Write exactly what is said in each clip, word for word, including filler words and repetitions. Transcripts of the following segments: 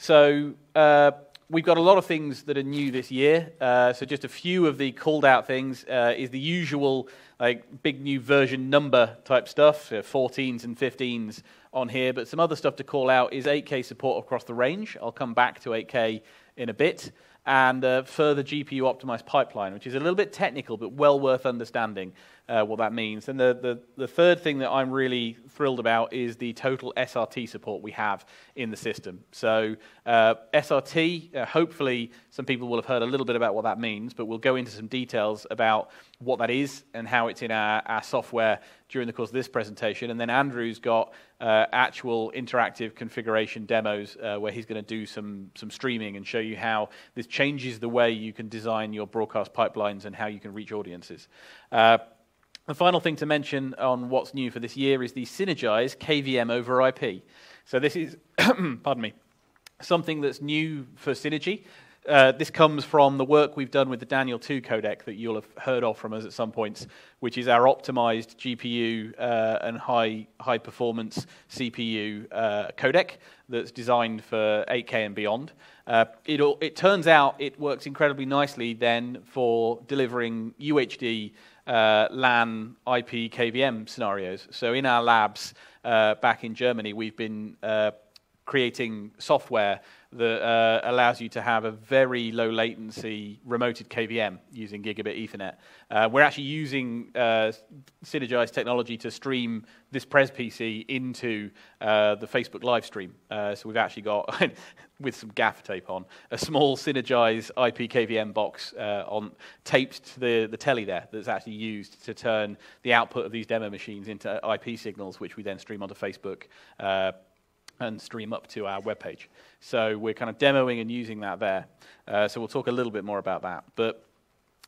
So uh, we've got a lot of things that are new this year. Uh, so just a few of the called out things uh, is the usual like big new version number type stuff, so fourteens and fifteens on here. But some other stuff to call out is eight K support across the range. I'll come back to eight K in a bit. And uh, further G P U optimized pipeline, which is a little bit technical, but well worth understanding uh, what that means. And the, the, the third thing that I'm really thrilled about is the total S R T support we have in the system. So uh, S R T, uh, hopefully some people will have heard a little bit about what that means, but we'll go into some details about what that is and how it's in our, our software during the course of this presentation. And then Andrew's got uh, actual interactive configuration demos uh, where he's going to do some, some streaming and show you how this changes the way you can design your broadcast pipelines and how you can reach audiences. Uh, the final thing to mention on what's new for this year is the Cinegize K V M over I P. So this is, pardon me, something that's new for Cinegy. Uh, this comes from the work we've done with the Daniel two codec that you'll have heard of from us at some points, which is our optimized G P U uh, and high, high performance C P U uh, codec that's designed for eight K and beyond. Uh, it, all, it turns out it works incredibly nicely then for delivering U H D, uh, LAN, I P, K V M scenarios. So in our labs uh, back in Germany, we've been uh, creating software that uh, allows you to have a very low latency remoted K V M using gigabit Ethernet. Uh, we're actually using uh, Cinegize technology to stream this Prez P C into uh, the Facebook live stream. Uh, so we've actually got, with some gaff tape on, a small Cinegize I P K V M box uh, on, taped to the, the telly there that's actually used to turn the output of these demo machines into I P signals, which we then stream onto Facebook uh, and stream up to our web page. So we're kind of demoing and using that there. Uh, so we'll talk a little bit more about that. But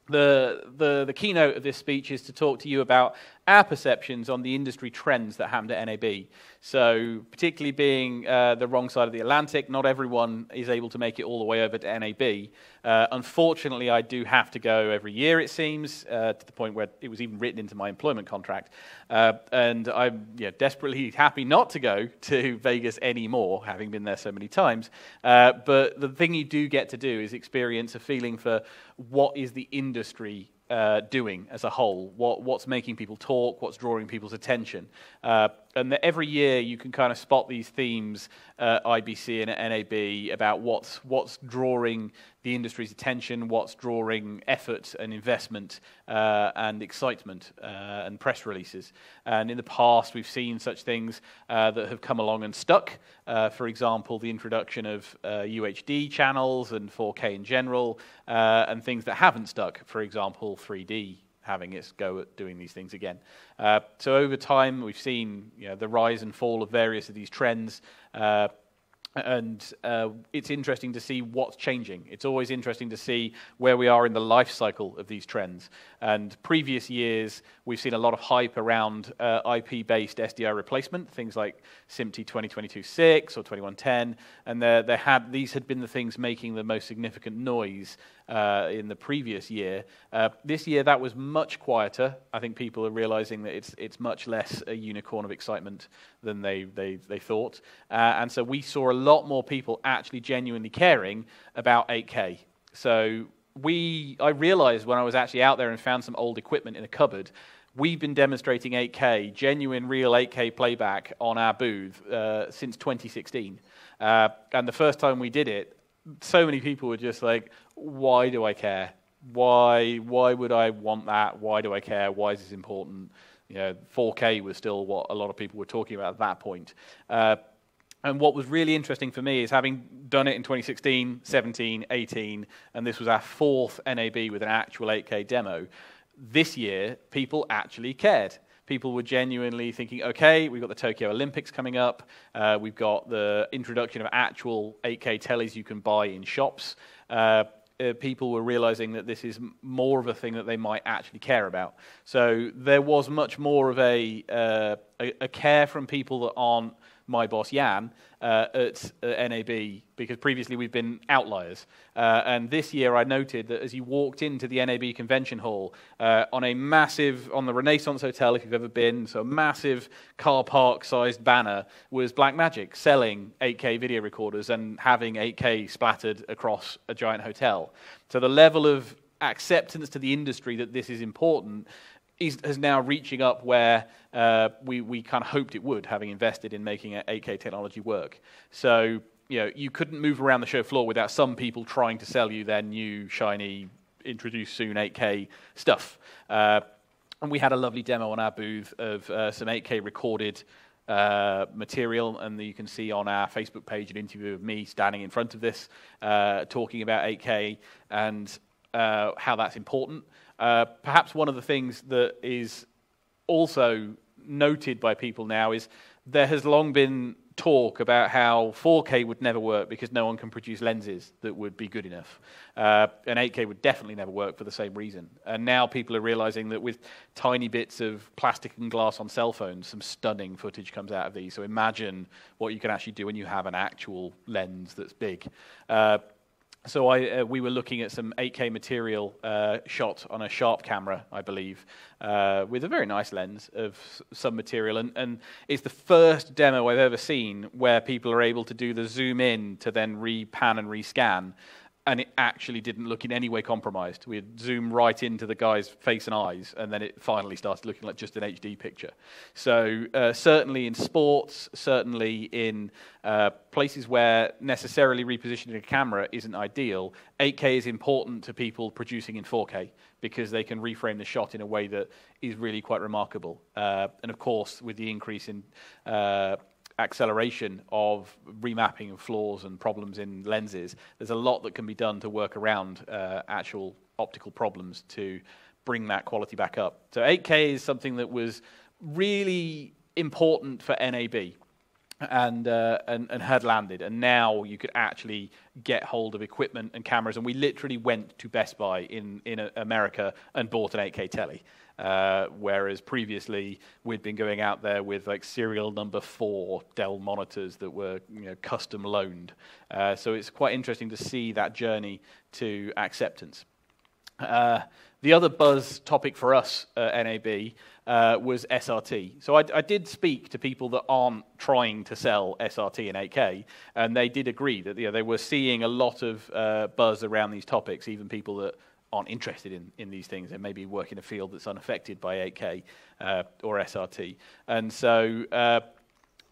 the, the, the keynote of this speech is to talk to you about our perceptions on the industry trends that happened at N A B. So particularly being uh, the wrong side of the Atlantic, not everyone is able to make it all the way over to N A B. Uh, unfortunately, I do have to go every year, it seems, uh, to the point where it was even written into my employment contract. Uh, and I'm yeah, desperately happy not to go to Vegas anymore, having been there so many times. Uh, but the thing you do get to do is experience a feeling for what is the industry Uh, doing as a whole, what, what's making people talk, what's drawing people's attention. Uh, and the, every year you can kind of spot these themes, uh, I B C and N A B, about what's, what's drawing the industry's attention, what's drawing effort and investment uh, and excitement uh, and press releases. And in the past we've seen such things uh, that have come along and stuck. Uh, for example, the introduction of uh, U H D channels and four K in general, uh, and things that haven't stuck, for example, three D having its go at doing these things again. Uh, so over time, we've seen you know, the rise and fall of various of these trends, uh, and uh, it's interesting to see what's changing. It's always interesting to see where we are in the life cycle of these trends. And previous years, we've seen a lot of hype around uh, I P-based S D I replacement, things like S M P T E twenty twenty-two six or twenty-one ten, and there, there had, these had been the things making the most significant noise Uh, in the previous year. Uh, this year that was much quieter. I think people are realizing that it's it's much less a unicorn of excitement than they, they, they thought. Uh, and so we saw a lot more people actually genuinely caring about eight K. So we I realized when I was actually out there and found some old equipment in a cupboard, we've been demonstrating eight K, genuine real eight K playback on our booth uh, since twenty sixteen. Uh, and the first time we did it, so many people were just like, why do I care? Why why would I want that? Why do I care? Why is this important? You know, four K was still what a lot of people were talking about at that point. Uh, and what was really interesting for me is having done it in twenty sixteen, seventeen, eighteen, and this was our fourth N A B with an actual eight K demo, this year people actually cared. People were genuinely thinking, okay, we've got the Tokyo Olympics coming up, uh, we've got the introduction of actual eight K tellies you can buy in shops. Uh, uh, people were realizing that this is more of a thing that they might actually care about. So there was much more of a, uh, a, a care from people that aren't my boss, Jan, uh, at uh, N A B, because previously we've been outliers. Uh, and this year I noted that as you walked into the N A B convention hall, uh, on a massive, on the Renaissance Hotel, if you've ever been, so a massive car park-sized banner was Blackmagic selling eight K video recorders and having eight K splattered across a giant hotel. So the level of acceptance to the industry that this is important is, is now reaching up where uh, we, we kind of hoped it would, having invested in making eight K technology work. So you know, you couldn't move around the show floor without some people trying to sell you their new, shiny, introduced soon eight K stuff. Uh, and we had a lovely demo on our booth of uh, some eight K recorded Uh, material, and you can see on our Facebook page an interview of me standing in front of this, uh, talking about eight K and uh, how that's important. Uh, perhaps one of the things that is also noted by people now is there has long been talk about how four K would never work because no one can produce lenses that would be good enough. Uh, and eight K would definitely never work for the same reason. And now people are realizing that with tiny bits of plastic and glass on cell phones, some stunning footage comes out of these. So imagine what you can actually do when you have an actual lens that's big. Uh, So I, uh, we were looking at some eight K material uh, shot on a Sharp camera, I believe, uh, with a very nice lens of some material. And, and it's the first demo I've ever seen where people are able to do the zoom in to then re-pan and re-scan. And it actually didn't look in any way compromised. We had zoomed right into the guy's face and eyes, and then it finally started looking like just an H D picture. So uh, certainly in sports, certainly in uh, places where necessarily repositioning a camera isn't ideal, eight K is important to people producing in four K because they can reframe the shot in a way that is really quite remarkable. Uh, and of course, with the increase in uh, acceleration of remapping of flaws and problems in lenses, there's a lot that can be done to work around uh, actual optical problems to bring that quality back up. So eight K is something that was really important for N A B and, uh, and, and had landed. And now you could actually get hold of equipment and cameras. And we literally went to Best Buy in, in America and bought an eight K telly. Uh, whereas previously we'd been going out there with like serial number four Dell monitors that were you know, custom loaned. Uh, so it's quite interesting to see that journey to acceptance. Uh, the other buzz topic for us at N A B uh, was S R T. So I, I did speak to people that aren't trying to sell S R T and eight K, and they did agree that you know, they were seeing a lot of uh, buzz around these topics, even people that aren't interested in, in these things and maybe work in a field that's unaffected by eight K uh, or S R T. And so uh,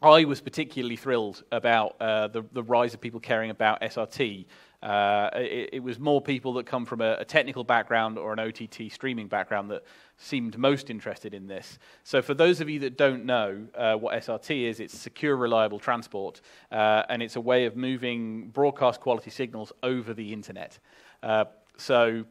I was particularly thrilled about uh, the, the rise of people caring about S R T. Uh, it, it was more people that come from a, a technical background or an O T T streaming background that seemed most interested in this. So for those of you that don't know uh, what S R T is, it's secure, reliable transport, uh, and it's a way of moving broadcast quality signals over the internet. Uh, so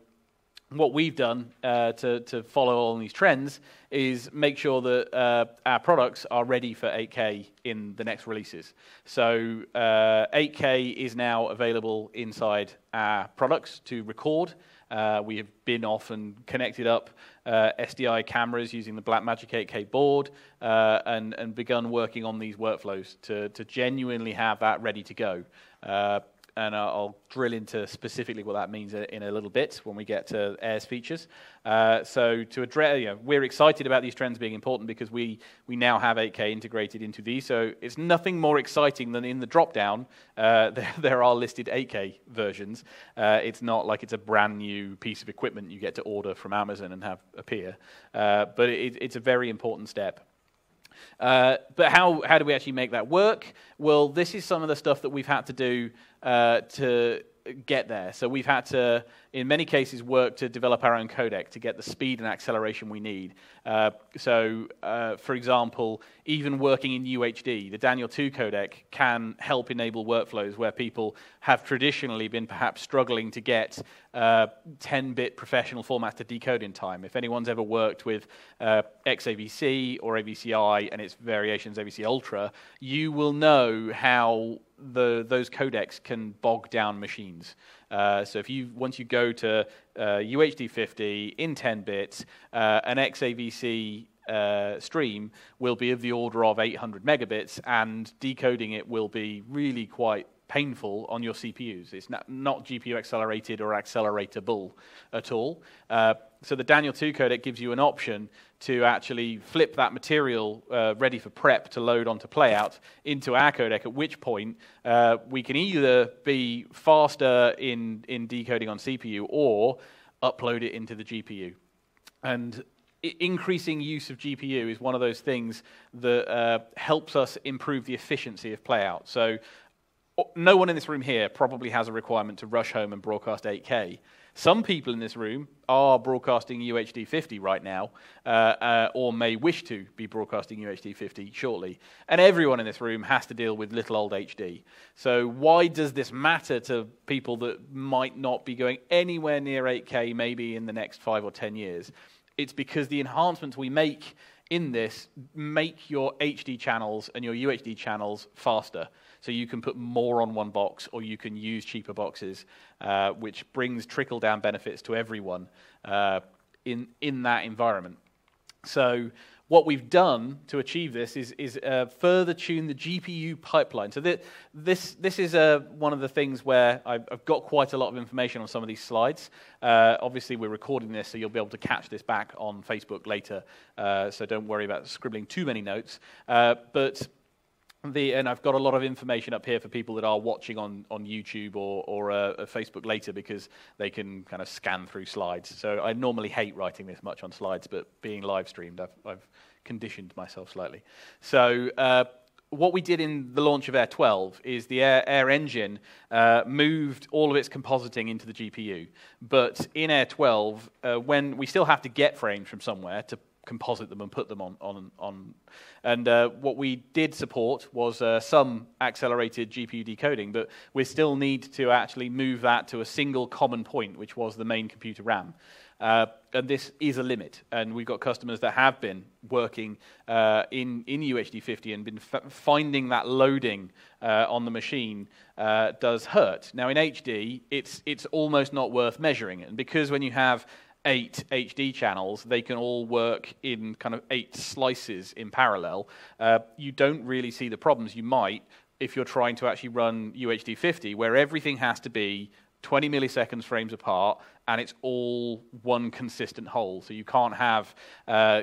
what we've done uh, to, to follow all these trends is make sure that uh, our products are ready for eight K in the next releases. So uh, eight K is now available inside our products to record. Uh, we have been off and connected up uh, S D I cameras using the Blackmagic eight K board uh, and, and begun working on these workflows to, to genuinely have that ready to go. Uh, And I'll drill into specifically what that means in a little bit when we get to Air's features. Uh, so to address, you know, we're excited about these trends being important because we, we now have eight K integrated into these. So it's nothing more exciting than in the drop-down, uh, there, there are listed eight K versions. Uh, it's not like it's a brand new piece of equipment you get to order from Amazon and have appear. Uh, but it, it's a very important step. Uh, but how, how do we actually make that work? Well, this is some of the stuff that we've had to do uh, to get there. So we've had to, in many cases, work to develop our own codec to get the speed and acceleration we need. Uh, so, uh, for example, even working in U H D, the Daniel two codec can help enable workflows where people have traditionally been perhaps struggling to get ten-bit uh, professional formats to decode in time. If anyone's ever worked with uh, X A V C or A V C I and its variations, A V C Ultra, you will know how the, those codecs can bog down machines. Uh, so if you once you go to uh, U H D fifty in ten bits, uh, an X A V C uh, stream will be of the order of eight hundred megabits, and decoding it will be really quite painful on your C P Us. It's not, not G P U accelerated or acceleratable at all. Uh, so the Daniel two codec gives you an option to actually flip that material uh, ready for prep to load onto playout into our codec, at which point uh, we can either be faster in, in decoding on C P U or upload it into the G P U. And increasing use of G P U is one of those things that uh, helps us improve the efficiency of playout. So no one in this room here probably has a requirement to rush home and broadcast eight K. Some people in this room are broadcasting U H D fifty right now, uh, uh, or may wish to be broadcasting U H D fifty shortly. And everyone in this room has to deal with little old H D. So why does this matter to people that might not be going anywhere near eight K maybe in the next five or ten years? It's because the enhancements we make in this make your H D channels and your U H D channels faster. So you can put more on one box, or you can use cheaper boxes, uh, which brings trickle-down benefits to everyone uh, in, in that environment. So what we've done to achieve this is, is uh, further tune the G P U pipeline. So th this, this is uh, one of the things where I've, I've got quite a lot of information on some of these slides. Uh, obviously, we're recording this, so you'll be able to catch this back on Facebook later. Uh, so don't worry about scribbling too many notes. Uh, but The, and I've got a lot of information up here for people that are watching on, on YouTube or, or uh, Facebook later, because they can kind of scan through slides. So I normally hate writing this much on slides, but being live streamed, I've, I've conditioned myself slightly. So uh, what we did in the launch of Air twelve is the Air, Air engine uh, moved all of its compositing into the G P U. But in Air twelve, uh, when we still have to get frames from somewhere to composite them and put them on. on, on. And uh, what we did support was uh, some accelerated G P U decoding, but we still need to actually move that to a single common point, which was the main computer RAM. Uh, and this is a limit, and we've got customers that have been working uh, in, in U H D fifty and been f finding that loading uh, on the machine uh, does hurt. Now in H D, it's, it's almost not worth measuring it, and because when you have eight H D channels, they can all work in kind of eight slices in parallel. Uh, you don't really see the problems you might if you're trying to actually run U H D fifty, where everything has to be twenty milliseconds frames apart, and it's all one consistent whole. So you can't have, uh,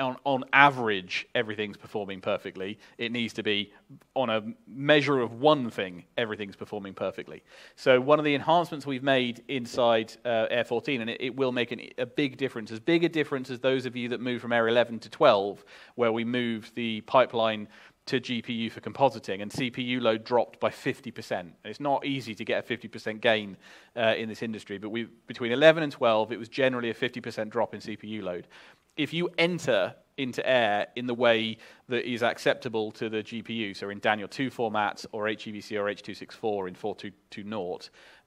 on, on average, everything's performing perfectly. It needs to be, on a measure of one thing, everything's performing perfectly. So one of the enhancements we've made inside uh, Air fourteen, and it, it will make an, a big difference, as big a difference as those of you that moved from Air eleven to twelve, where we moved the pipeline to G P U for compositing, and C P U load dropped by fifty percent. It's not easy to get a fifty percent gain uh, in this industry, but we, between eleven and twelve, it was generally a fifty percent drop in C P U load. If you enter into Air in the way that is acceptable to the G P U, so in Daniel two formats or H E V C or H two sixty-four in four two two zero,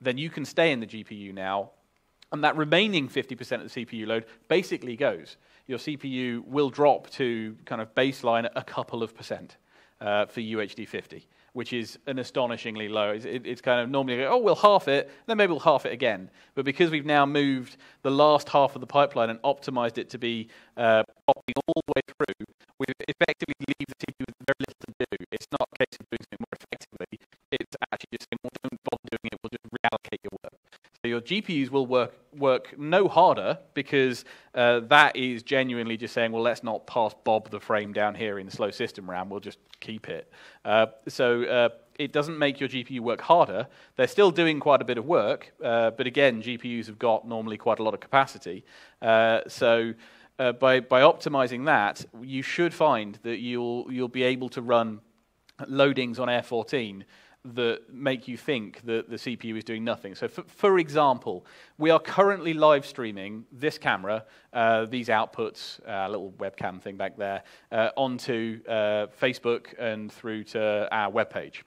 then you can stay in the G P U now, and that remaining fifty percent of the C P U load basically goes. Your C P U will drop to kind of baseline a couple of percent. Uh, for U H D fifty, which is an astonishingly low. It's, it, it's kind of normally, oh, we'll half it, then maybe we'll half it again. But because we've now moved the last half of the pipeline and optimized it to be uh, popping all the way through, we effectively leave the C P U with very little to do. It's not a case of doing it more effectively. It's actually just saying, well, don't bother doing it, we'll just reallocate your work. So your G P Us will work, work no harder, because uh, that is genuinely just saying, well, let's not pass Bob the frame down here in the slow system RAM, we'll just keep it. Uh, so uh, it doesn't make your G P U work harder. They're still doing quite a bit of work, uh, but again, G P Us have got normally quite a lot of capacity. Uh, so uh, by, by optimizing that, you should find that you'll, you'll be able to run loadings on Air fourteen that make you think that the C P U is doing nothing. So for, for example, we are currently live streaming this camera, uh, these outputs, a uh, little webcam thing back there, uh, onto uh, Facebook and through to our webpage.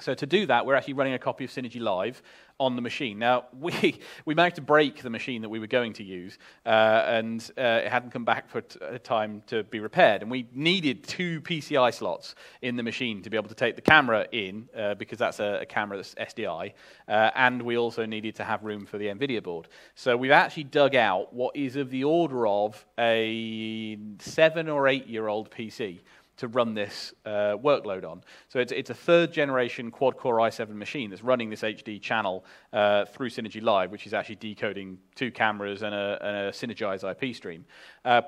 So to do that, we're actually running a copy of Cinegy Live on the machine. Now, we, we managed to break the machine that we were going to use, uh, and uh, it hadn't come back for t a time to be repaired. And we needed two P C I slots in the machine to be able to take the camera in, uh, because that's a, a camera that's S D I, uh, and we also needed to have room for the NVIDIA board. So we've actually dug out what is of the order of a seven or eight-year-old P C to run this uh, workload on. So it's, it's a third-generation quad-core i seven machine that's running this H D channel uh, through Cinegy Live, which is actually decoding two cameras and a, and a Cinegize I P stream. Uh,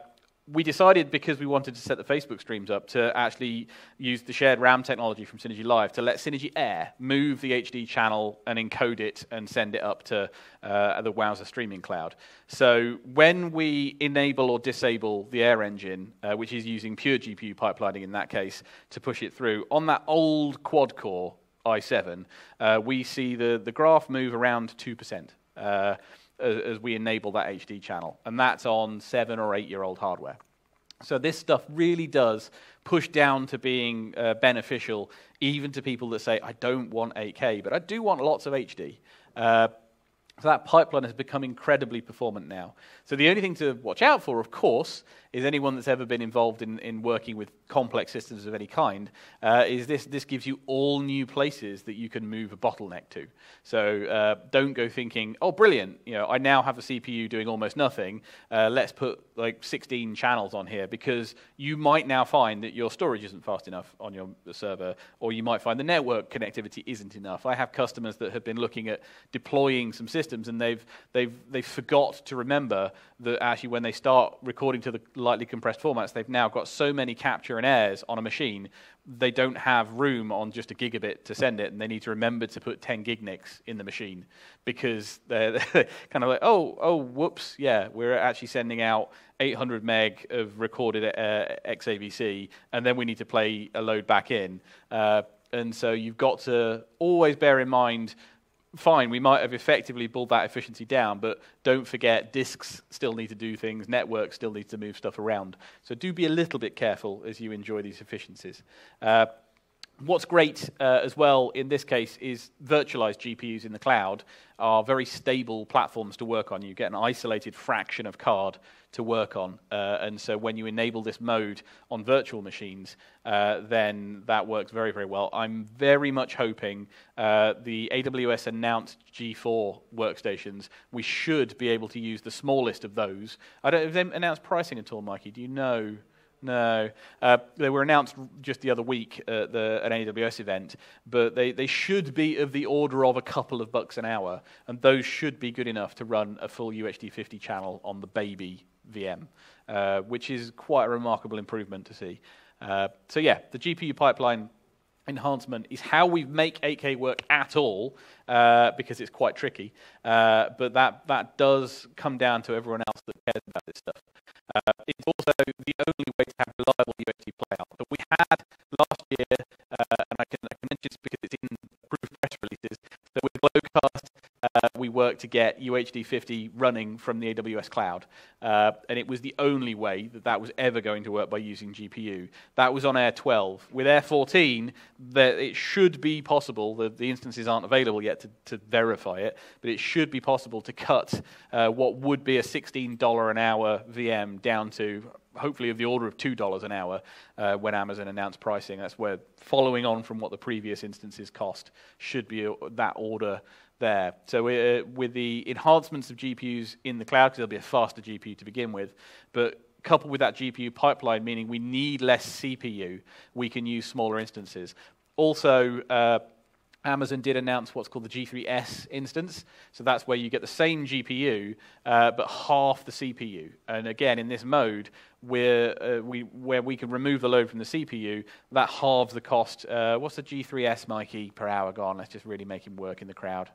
we decided, because we wanted to set the Facebook streams up, to actually use the shared RAM technology from Cinegy Live to let Cinegy Air move the H D channel and encode it and send it up to uh, the Wowza streaming cloud. So when we enable or disable the Air engine, uh, which is using pure G P U pipelining in that case, to push it through, on that old quad-core i seven, uh, we see the, the graph move around two percent. Uh, as we enable that H D channel. And that's on seven or eight-year-old hardware. So this stuff really does push down to being uh, beneficial, even to people that say, I don't want eight K, but I do want lots of H D. Uh, so that pipeline has become incredibly performant now. So the only thing to watch out for, of course, is anyone that's ever been involved in, in working with complex systems of any kind, uh, is this, this gives you all new places that you can move a bottleneck to. So uh, don't go thinking, oh, brilliant, you know, I now have a C P U doing almost nothing, uh, let's put like sixteen channels on here, because you might now find that your storage isn't fast enough on your server, or you might find the network connectivity isn't enough. I have customers that have been looking at deploying some systems, and they've, they've, they've forgot to remember that actually when they start recording to the lightly compressed formats, they've now got so many capture and airs on a machine, they don't have room on just a gigabit to send it, and they need to remember to put ten gig nicks in the machine, because they're, they're kind of like, oh, oh, whoops, yeah, we're actually sending out eight hundred meg of recorded uh, X A V C, and then we need to play a load back in. Uh, and so you've got to always bear in mind, fine, we might have effectively pulled that efficiency down, but don't forget, disks still need to do things, networks still need to move stuff around. So do be a little bit careful as you enjoy these efficiencies. Uh, what's great uh, as well in this case is virtualized G P Us in the cloud are very stable platforms to work on. You get an isolated fraction of card to work on. Uh, and so when you enable this mode on virtual machines, uh, then that works very, very well. I'm very much hoping uh, the A W S announced G four workstations, we should be able to use the smallest of those. I don't, have they announced pricing at all, Mikey? Do you know? No. Uh, they were announced just the other week at the, an A W S event, but they, they should be of the order of a couple of bucks an hour, and those should be good enough to run a full U H D fifty channel on the baby V M, uh, which is quite a remarkable improvement to see. Uh, so yeah, the G P U pipeline enhancement is how we make eight K work at all, uh, because it's quite tricky. Uh, but that, that does come down to everyone else that cares about this stuff. Uh, it's also the only way to have reliable U H D playout that we had last year, uh, and I can, I can mention this because it's in approved press releases. So with Glowcast, uh, we worked to get U H D fifty running from the A W S cloud, uh, and it was the only way that that was ever going to work by using G P U. That was on Air twelve. With Air fourteen, the, it should be possible. The, the instances aren't available yet to, to verify it, but it should be possible to cut uh, what would be a sixteen dollars an hour V M down to hopefully of the order of two dollars an hour uh, when Amazon announced pricing. That's where, following on from what the previous instances cost, should be that order there. So uh, with the enhancements of G P Us in the cloud, because there'll be a faster G P U to begin with, but coupled with that G P U pipeline, meaning we need less C P U, we can use smaller instances. Also, uh, Amazon did announce what's called the G three S instance. So that's where you get the same G P U, uh, but half the C P U. And again, in this mode, where, uh, we, where we can remove the load from the C P U, that halves the cost. Uh, what's the G three S, Mikey, per hour gone? Let's just really make him work in the crowd.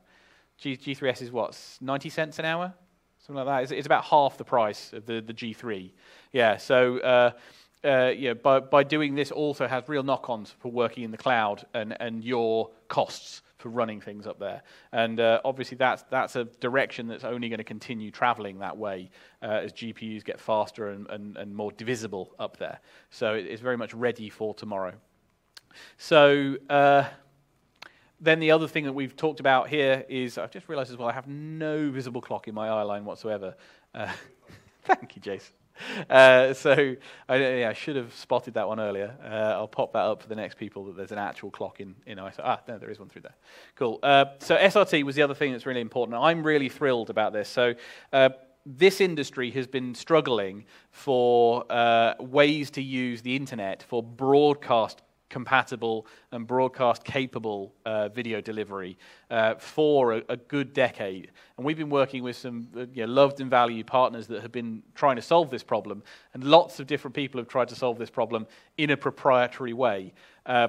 G G3S is what, ninety cents an hour? Something like that. It's, it's about half the price of the, the G three. Yeah, so... Uh, Uh, you know, by, by doing this also has real knock-ons for working in the cloud and, and your costs for running things up there. And uh, obviously that's, that's a direction that's only going to continue traveling that way uh, as G P Us get faster and, and, and more divisible up there. So it, it's very much ready for tomorrow. So... Uh, Then the other thing that we've talked about here is, I've just realized as well, I have no visible clock in my eye line whatsoever. Uh, thank you, Jason. Uh, so I, yeah, I should have spotted that one earlier. Uh, I'll pop that up for the next people that there's an actual clock in, in I S O. Ah, no, there is one through there. Cool. Uh, so S R T was the other thing that's really important. I'm really thrilled about this. So uh, this industry has been struggling for uh, ways to use the internet for broadcast compatible and broadcast-capable uh, video delivery uh, for a, a good decade. And we've been working with some uh, you know, loved and valued partners that have been trying to solve this problem, and lots of different people have tried to solve this problem in a proprietary way. Uh,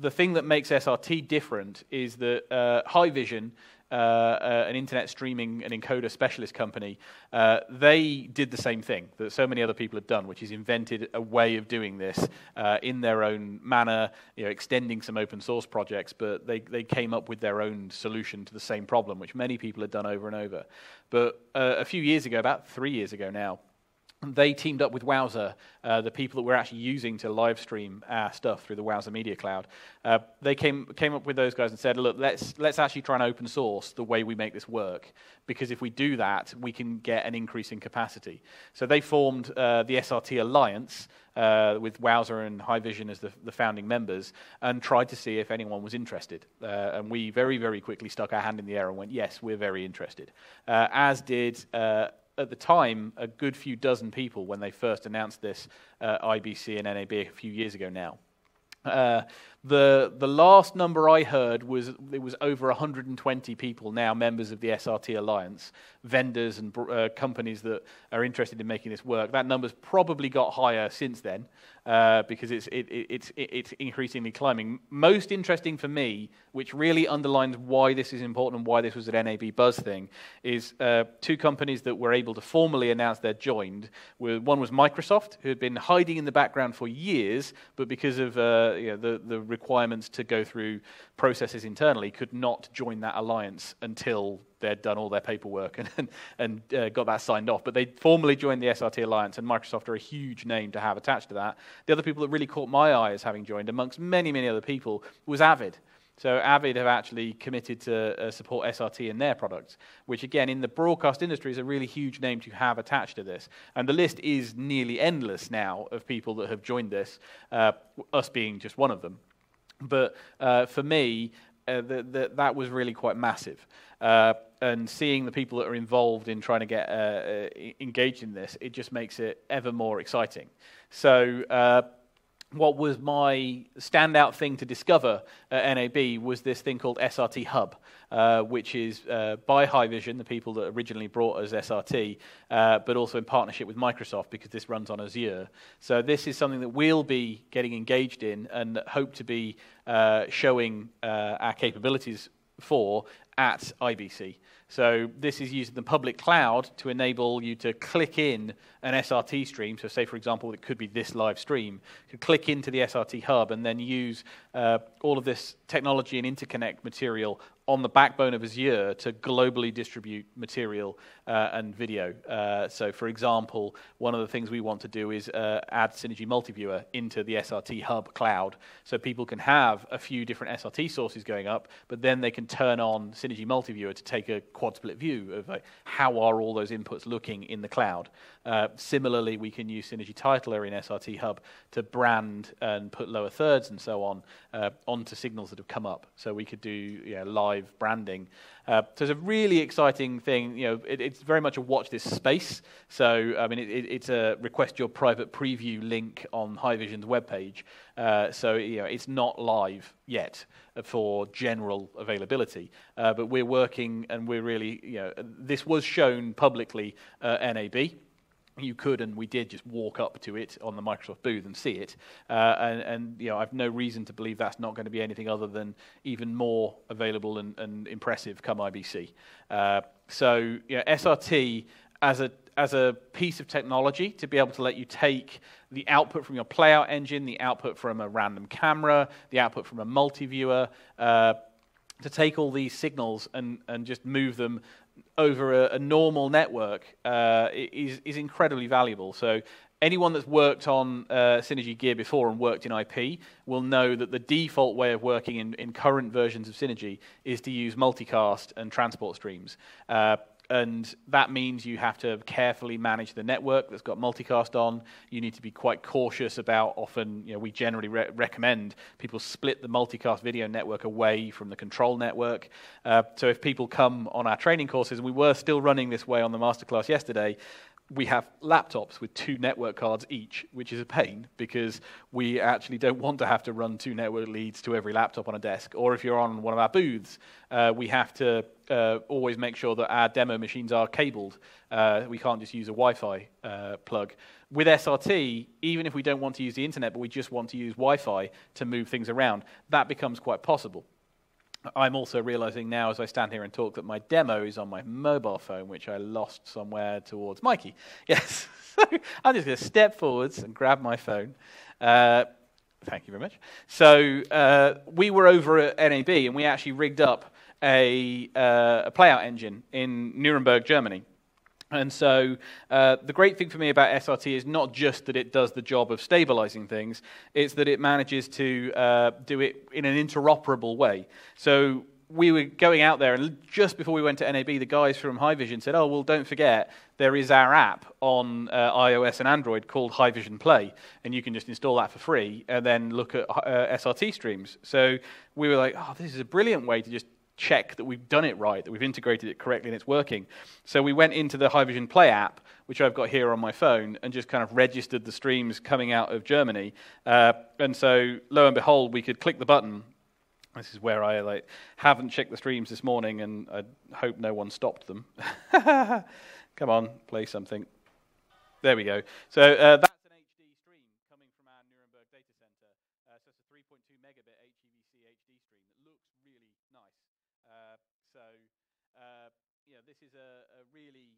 the thing that makes S R T different is that uh, Haivision, uh, uh, an internet streaming and encoder specialist company, uh, they did the same thing that so many other people had done, which is invented a way of doing this uh, in their own manner, you know, extending some open source projects, but they, they came up with their own solution to the same problem, which many people had done over and over. But uh, a few years ago, about three years ago now, they teamed up with Wowza, uh, the people that we're actually using to live stream our stuff through the Wowza Media Cloud. Uh, they came came up with those guys and said, look, let's let's actually try and open source the way we make this work, because if we do that, we can get an increase in capacity. So they formed uh, the S R T Alliance uh, with Wowza and Haivision as the, the founding members, and tried to see if anyone was interested. Uh, and we very, very quickly stuck our hand in the air and went, yes, we're very interested, uh, as did... Uh, at the time, a good few dozen people when they first announced this, uh, I B C and N A B a few years ago now. Uh, the the last number I heard was it was over one hundred twenty people now, members of the S R T Alliance, vendors and uh, companies that are interested in making this work. That number's probably got higher since then, uh, because it's it, it, it's it, it's increasingly climbing. Most interesting for me, which really underlines why this is important and why this was an N A B Buzz thing, is uh, two companies that were able to formally announce they're joined. One was Microsoft, who had been hiding in the background for years, but because of uh, you know, the the requirements to go through processes internally, could not join that alliance until they'd done all their paperwork and, and, and uh, got that signed off. But they formally joined the S R T Alliance, and Microsoft are a huge name to have attached to that. The other people that really caught my eye as having joined, amongst many, many other people, was Avid. So Avid have actually committed to uh, support S R T in their products, which again, in the broadcast industry, is a really huge name to have attached to this. And the list is nearly endless now of people that have joined this, uh, us being just one of them. But uh, for me, uh, the, the, that was really quite massive. Uh, and seeing the people that are involved in trying to get uh, uh, engaged in this, it just makes it ever more exciting. So uh, what was my standout thing to discover at N A B was this thing called S R T Hub, uh, which is uh, by Haivision, the people that originally brought us S R T, uh, but also in partnership with Microsoft, because this runs on Azure. So this is something that we'll be getting engaged in and hope to be uh, showing uh, our capabilities for at I B C. So this is using the public cloud to enable you to click in an S R T stream. So say, for example, it could be this live stream. You click into the S R T Hub and then use uh, all of this technology and interconnect material on the backbone of Azure to globally distribute material uh, and video. Uh, so for example, one of the things we want to do is uh, add Cinegy MultiViewer into the S R T Hub cloud, so people can have a few different S R T sources going up, but then they can turn on Cinegy MultiViewer to take a quad split view of like, how are all those inputs looking in the cloud. Uh, similarly, we can use Cinegy Titler in S R T Hub to brand and put lower thirds and so on uh, onto signals that have come up. So we could do you know, live branding. Uh, so it's a really exciting thing. You know, it, it's very much a watch this space. So I mean, it, it, it's a request your private preview link on Haivision's webpage. Uh, so you know, it's not live yet for general availability. Uh, but we're working, and we're really, you know, this was shown publicly uh, N A B. You could, and we did, just walk up to it on the Microsoft booth and see it. Uh, and, and you know, I've no reason to believe that's not going to be anything other than even more available and, and impressive come I B C. Uh, so you know, S R T as a as a piece of technology to be able to let you take the output from your playout engine, the output from a random camera, the output from a multi-viewer, uh, to take all these signals and and just move them over a, a normal network uh, is, is incredibly valuable. So anyone that's worked on uh, Cinegy gear before and worked in I P will know that the default way of working in, in current versions of Cinegy is to use multicast and transport streams. Uh, And that means you have to carefully manage the network that's got multicast on. You need to be quite cautious about often, you know, we generally re recommend people split the multicast video network away from the control network. Uh, so if people come on our training courses, and we were still running this way on the masterclass yesterday, we have laptops with two network cards each, which is a pain because we actually don't want to have to run two network leads to every laptop on a desk. Or if you're on one of our booths, uh, we have to uh, always make sure that our demo machines are cabled. Uh, we can't just use a Wi-Fi uh, plug. With S R T, even if we don't want to use the internet, but we just want to use Wi-Fi to move things around, that becomes quite possible. I'm also realizing now as I stand here and talk that my demo is on my mobile phone, which I lost somewhere towards Mikey. Yes, so I'm just going to step forwards and grab my phone. Uh, thank you very much. So uh, we were over at N A B, and we actually rigged up a, uh, a playout engine in Nuremberg, Germany. And so uh, the great thing for me about S R T is not just that it does the job of stabilizing things, it's that it manages to uh, do it in an interoperable way. So we were going out there, and just before we went to N A B, the guys from Haivision said, oh, well, don't forget, there is our app on uh, iOS and Android called Haivision Play, and you can just install that for free and then look at uh, S R T streams. So we were like, oh, this is a brilliant way to just check that we've done it right, that we've integrated it correctly and it's working. So we went into the Haivision Play app, which I've got here on my phone, and just kind of registered the streams coming out of Germany. Uh, and so, lo and behold, we could click the button. This is where I like haven't checked the streams this morning, and I hope no one stopped them. Come on, play something. There we go. So uh, that's an H D stream coming from our Nuremberg data center. Uh, so it's a three point two megabit H E V C H D stream. It looks really nice. Uh, so, uh, you know, this is a, a really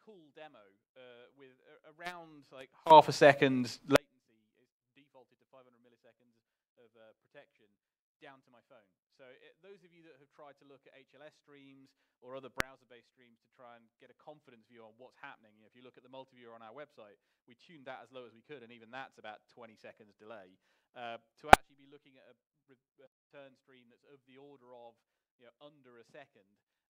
cool demo uh, with uh, around like half a second latency. It's defaulted to five hundred milliseconds of uh, protection down to my phone. So it, those of you that have tried to look at H L S streams or other browser-based streams to try and get a confidence view on what's happening, you know, if you look at the multiviewer on our website, we tuned that as low as we could, and even that's about twenty seconds delay. Uh, to actually be looking at a return stream that's of the order of You know, under a second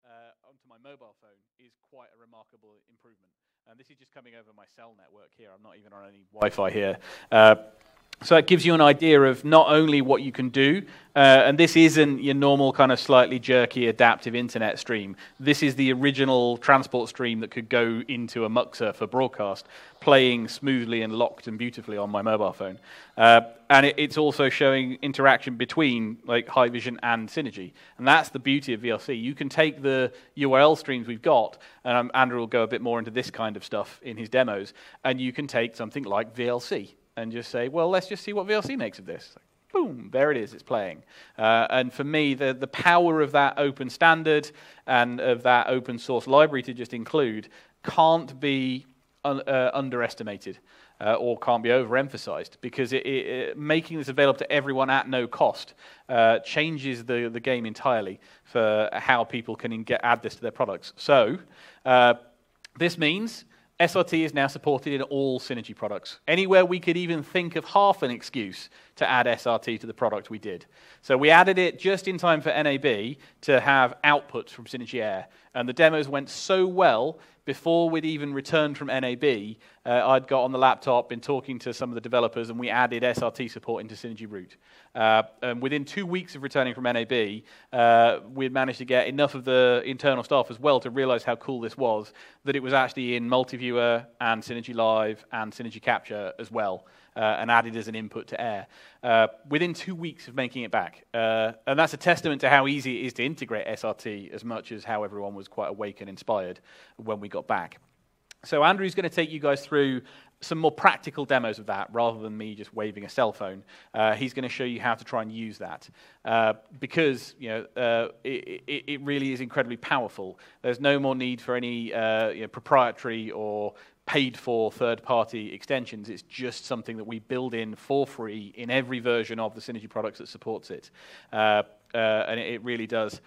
uh, onto my mobile phone is quite a remarkable improvement. And this is just coming over my cell network here. I'm not even on any Wi-Fi here. Uh, so it gives you an idea of not only what you can do, uh, and this isn't your normal kind of slightly jerky adaptive internet stream. This is the original transport stream that could go into a muxer for broadcast, playing smoothly and locked and beautifully on my mobile phone. Uh, and it, it's also showing interaction between like Haivision and Cinegy. And that's the beauty of V L C. You can take the U R L streams we've got, and um, Andrew will go a bit more into this kind of stuff in his demos, and you can take something like V L C and just say, well, let's just see what V L C makes of this. Like, boom, there it is, it's playing. Uh, and for me, the, the power of that open standard and of that open source library to just include can't be Un, uh, underestimated uh, or can't be overemphasized, because it, it, it, making this available to everyone at no cost uh, changes the, the game entirely for how people can get, add this to their products. So uh, this means S R T is now supported in all Cinegy products. Anywhere we could even think of half an excuse to add S R T to the product, we did. So we added it just in time for N A B to have outputs from Cinegy Air. And the demos went so well, before we'd even returned from N A B, uh, I'd got on the laptop, been talking to some of the developers, and we added S R T support into Cinegy Root. Uh, and within two weeks of returning from N A B, uh, we'd managed to get enough of the internal staff as well to realize how cool this was, that it was actually in MultiViewer and Cinegy Live and Cinegy Capture as well. Uh, and added as an input to Air, uh, within two weeks of making it back. Uh, and that's a testament to how easy it is to integrate S R T, as much as how everyone was quite awake and inspired when we got back. So Andrew's going to take you guys through some more practical demos of that, rather than me just waving a cell phone. Uh, he's going to show you how to try and use that, uh, because you know uh, it, it, it really is incredibly powerful. There's no more need for any uh, you know, proprietary or paid-for third-party extensions. It's just something that we build in for free in every version of the Cinegy products that supports it. Uh, uh, and it really does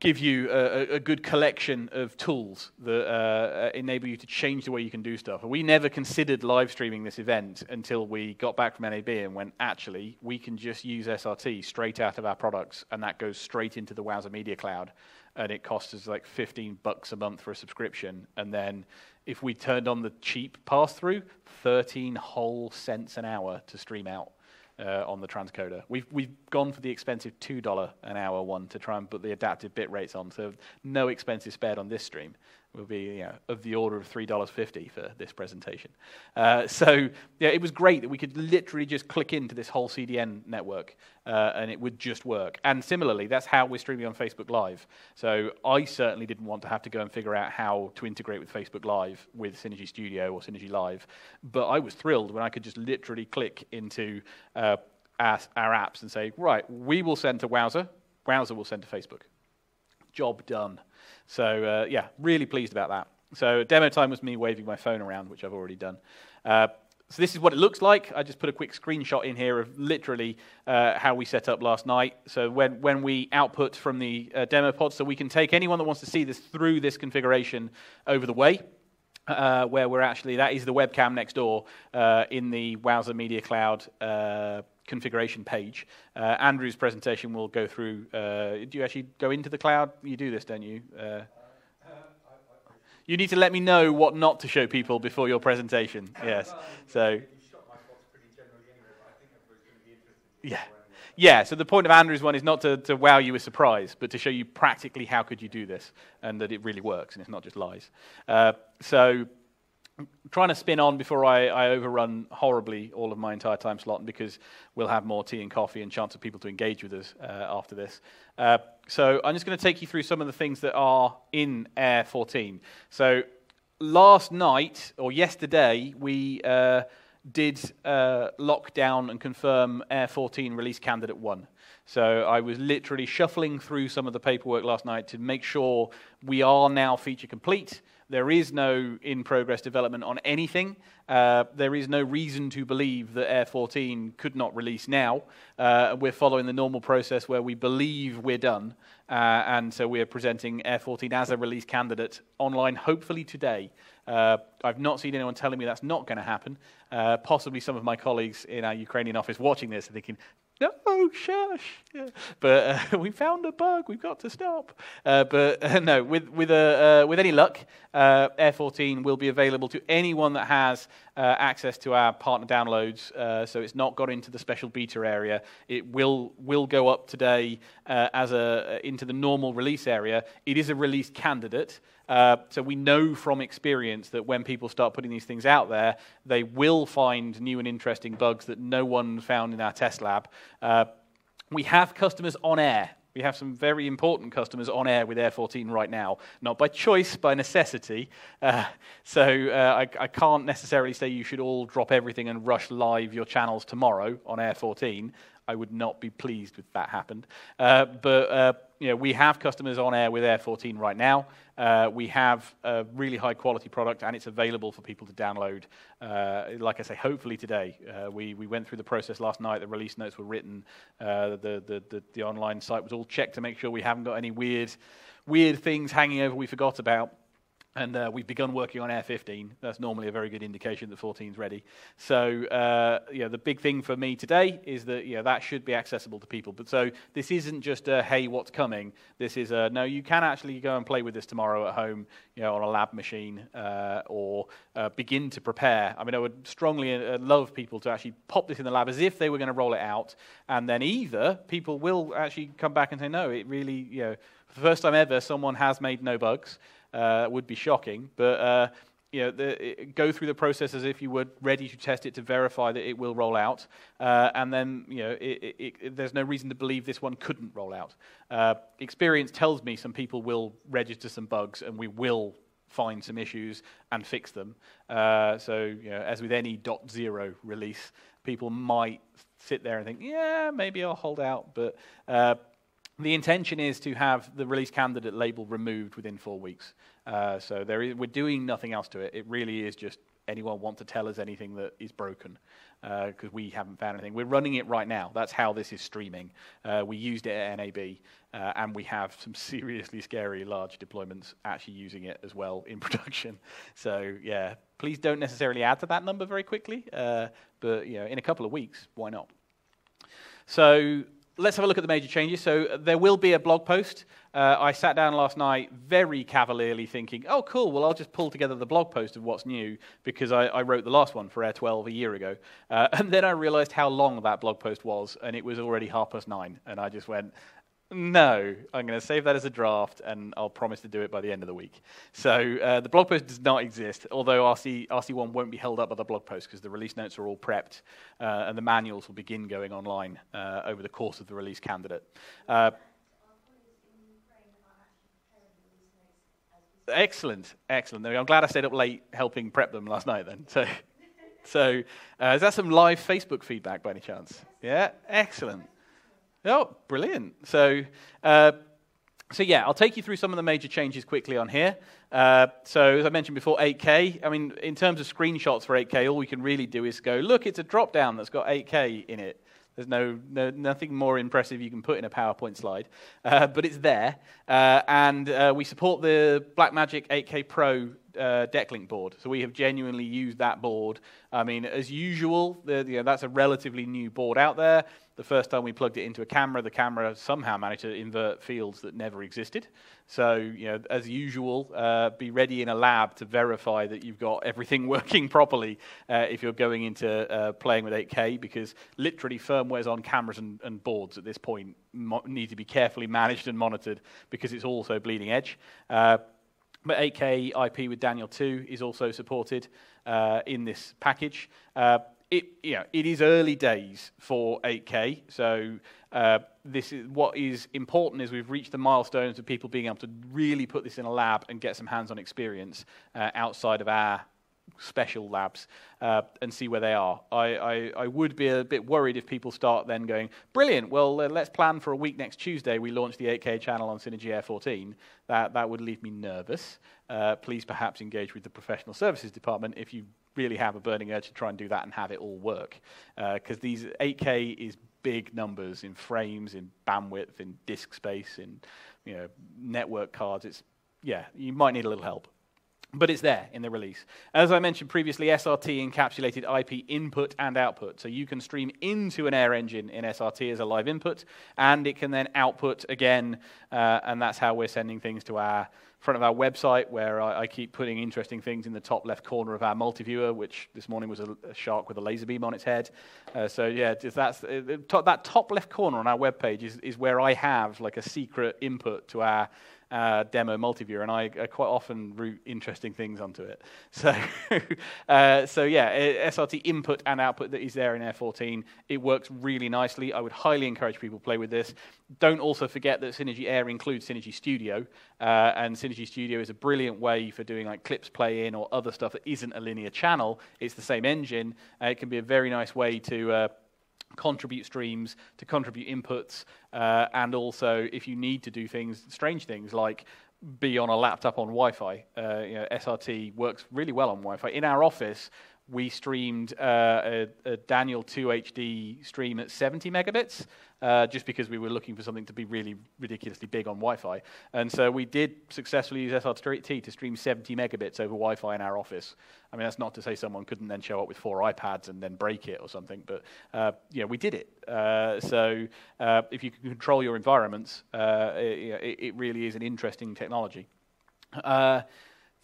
give you a, a good collection of tools that uh, enable you to change the way you can do stuff. And we never considered live streaming this event until we got back from N A B and went, actually, we can just use S R T straight out of our products, and that goes straight into the Wowza Media Cloud, and it costs us like fifteen bucks a month for a subscription. And then if we turned on the cheap pass-through, thirteen whole cents an hour to stream out. Uh, on the transcoder. We've, we've gone for the expensive two dollars an hour one to try and put the adaptive bit rates on, so no expenses spared on this stream. It will be, you know, of the order of three dollars fifty for this presentation. Uh, so yeah, it was great that we could literally just click into this whole C D N network uh, and it would just work. And similarly, that's how we're streaming on Facebook Live. So I certainly didn't want to have to go and figure out how to integrate with Facebook Live with Cinegy Studio or Cinegy Live. But I was thrilled when I could just literally click into uh, our, our apps and say, right, we will send to Wowza, Wowza will send to Facebook. Job done. So, uh, yeah, really pleased about that. So demo time was me waving my phone around, which I've already done. Uh, so this is what it looks like. I just put a quick screenshot in here of literally uh, how we set up last night. So when, when we output from the uh, demo pod, so we can take anyone that wants to see this through this configuration over the way, uh, where we're actually, that is the webcam next door uh, in the Wowza Media Cloud uh configuration page. Uh, Andrew's presentation will go through. Uh, do you actually go into the cloud? You do this, don't you? Uh, you need to let me know what not to show people before your presentation. Yes. So. Yeah. Yeah, so the point of Andrew's one is not to, to wow you with surprise, but to show you practically how could you do this, and that it really works, and it's not just lies. Uh, so I'm trying to spin on before I, I overrun horribly all of my entire time slot, and because we'll have more tea and coffee and chance of people to engage with us uh, after this. Uh, so I'm just going to take you through some of the things that are in Air fourteen. So last night, or yesterday, we uh, did uh, lock down and confirm Air fourteen Release Candidate one. So I was literally shuffling through some of the paperwork last night to make sure we are now feature complete. There is no in-progress development on anything. Uh, there is no reason to believe that Air fourteen could not release now. Uh, we're following the normal process where we believe we're done. Uh, and so we're presenting Air fourteen as a release candidate online, hopefully today. Uh, I've not seen anyone telling me that's not going to happen. Uh, possibly some of my colleagues in our Ukrainian office watching this are thinking, no, shush. Yeah. But uh, we found a bug. We've got to stop. Uh, but uh, no, with with a uh, with any luck, uh, Air fourteen will be available to anyone that has uh, access to our partner downloads. Uh, so it's not got into the special beta area. It will will go up today uh, as a into the normal release area. It is a release candidate. Uh, so we know from experience that when people start putting these things out there, they will find new and interesting bugs that no one found in our test lab. Uh, we have customers on air. We have some very important customers on air with Air fourteen right now, not by choice, by necessity. Uh, so uh, I, I can't necessarily say you should all drop everything and rush live your channels tomorrow on Air fourteen. I would not be pleased if that happened. Uh, but uh, you know, we have customers on air with Air fourteen right now. Uh, we have a really high-quality product, and it's available for people to download, uh, like I say, hopefully today. Uh, we, we went through the process last night. The release notes were written. Uh, the, the, the, the online site was all checked to make sure we haven't got any weird, weird things hanging over we forgot about. And uh, we've begun working on Air fifteen. That's normally a very good indication that fourteen's ready. So, uh, you know, the big thing for me today is that, you know, that should be accessible to people. But so this isn't just a, hey, what's coming? This is a, no, you can actually go and play with this tomorrow at home, you know, on a lab machine uh, or uh, begin to prepare. I mean, I would strongly uh, love people to actually pop this in the lab as if they were going to roll it out. And then either people will actually come back and say, no, it really, you know, for the first time ever, someone has made no bugs. Uh, would be shocking, but uh, you know, the, it, go through the process as if you were ready to test it to verify that it will roll out, uh, and then you know, it, it, it, there's no reason to believe this one couldn't roll out. Uh, experience tells me some people will register some bugs, and we will find some issues and fix them. Uh, so, you know, as with any dot zero release, people might sit there and think, yeah, maybe I'll hold out, but. Uh, The intention is to have the release candidate label removed within four weeks. Uh, so there is, we're doing nothing else to it. It really is just anyone want to tell us anything that is broken, because uh, we haven't found anything. We're running it right now. That's how this is streaming. Uh, we used it at N A B, uh, and we have some seriously scary large deployments actually using it as well in production. So yeah, please don't necessarily add to that number very quickly, uh, but you know, in a couple of weeks, why not? So let's have a look at the major changes. So there will be a blog post. Uh, I sat down last night very cavalierly thinking, oh, cool, well, I'll just pull together the blog post of what's new, because I, I wrote the last one for Air twelve a year ago. Uh, and then I realized how long that blog post was, and it was already half past nine. And I just went, no, I'm going to save that as a draft, and I'll promise to do it by the end of the week. So uh, the blog post does not exist, although R C, R C one won't be held up by the blog post, because the release notes are all prepped, uh, and the manuals will begin going online uh, over the course of the release candidate. Uh, excellent, excellent. I'm glad I stayed up late helping prep them last night then. So, so uh, is that some live Facebook feedback by any chance? Yeah, excellent. Oh, brilliant. So, uh, so yeah, I'll take you through some of the major changes quickly on here. Uh, so, as I mentioned before, eight K. I mean, in terms of screenshots for eight K, all we can really do is go, look, it's a drop-down that's got eight K in it. There's no, no nothing more impressive you can put in a PowerPoint slide, uh, but it's there. Uh, and uh, we support the Blackmagic eight K Pro uh, deck link board, so we have genuinely used that board. I mean, as usual, the, you know, that's a relatively new board out there. The first time we plugged it into a camera, the camera somehow managed to invert fields that never existed. So, you know, as usual, uh, be ready in a lab to verify that you've got everything working properly uh, if you're going into uh, playing with eight K, because literally firmwares on cameras and, and boards at this point need to be carefully managed and monitored, because it's also bleeding edge. Uh, But eight K I P with Daniel two is also supported uh, in this package. Uh, it, you know, it is early days for eight K, so uh, this is what is important is we've reached the milestones of people being able to really put this in a lab and get some hands-on experience uh, outside of our special labs uh, and see where they are. I, I, I would be a bit worried if people start then going, brilliant, well, uh, let's plan for a week next Tuesday we launch the eight K channel on Cinegy Air fourteen. That, that would leave me nervous. Uh, please perhaps engage with the professional services department if you really have a burning urge to try and do that and have it all work. Because uh, these eight K is big numbers in frames, in bandwidth, in disk space, in you know network cards. It's yeah, you might need a little help. But it's there in the release. As I mentioned previously, S R T encapsulated I P input and output. So you can stream into an Air engine in S R T as a live input, and it can then output again, uh, and that's how we're sending things to our front of our website, where I, I keep putting interesting things in the top left corner of our MultiViewer, which this morning was a, a shark with a laser beam on its head. Uh, so yeah, that's, uh, top, that top left corner on our web page is, is where I have like a secret input to our Uh, demo MultiViewer, and I, I quite often route interesting things onto it. So, uh, so yeah, S R T input and output that is there in Air fourteen. It works really nicely. I would highly encourage people to play with this. Don't also forget that Cinegy Air includes Cinegy Studio, uh, and Cinegy Studio is a brilliant way for doing like clips play in or other stuff that isn't a linear channel. It's the same engine. Uh, it can be a very nice way to uh, contribute streams, to contribute inputs, uh, and also if you need to do things, strange things like be on a laptop on Wi-Fi. Uh, you know, S R T works really well on Wi-Fi. In our office, we streamed uh, a, a Daniel two H D stream at seventy megabits, uh, just because we were looking for something to be really ridiculously big on Wi-Fi. And so we did successfully use S R T to stream seventy megabits over Wi-Fi in our office. I mean, that's not to say someone couldn't then show up with four iPads and then break it or something, but uh, yeah, we did it. Uh, so uh, if you can control your environments, uh, it, it really is an interesting technology. Uh,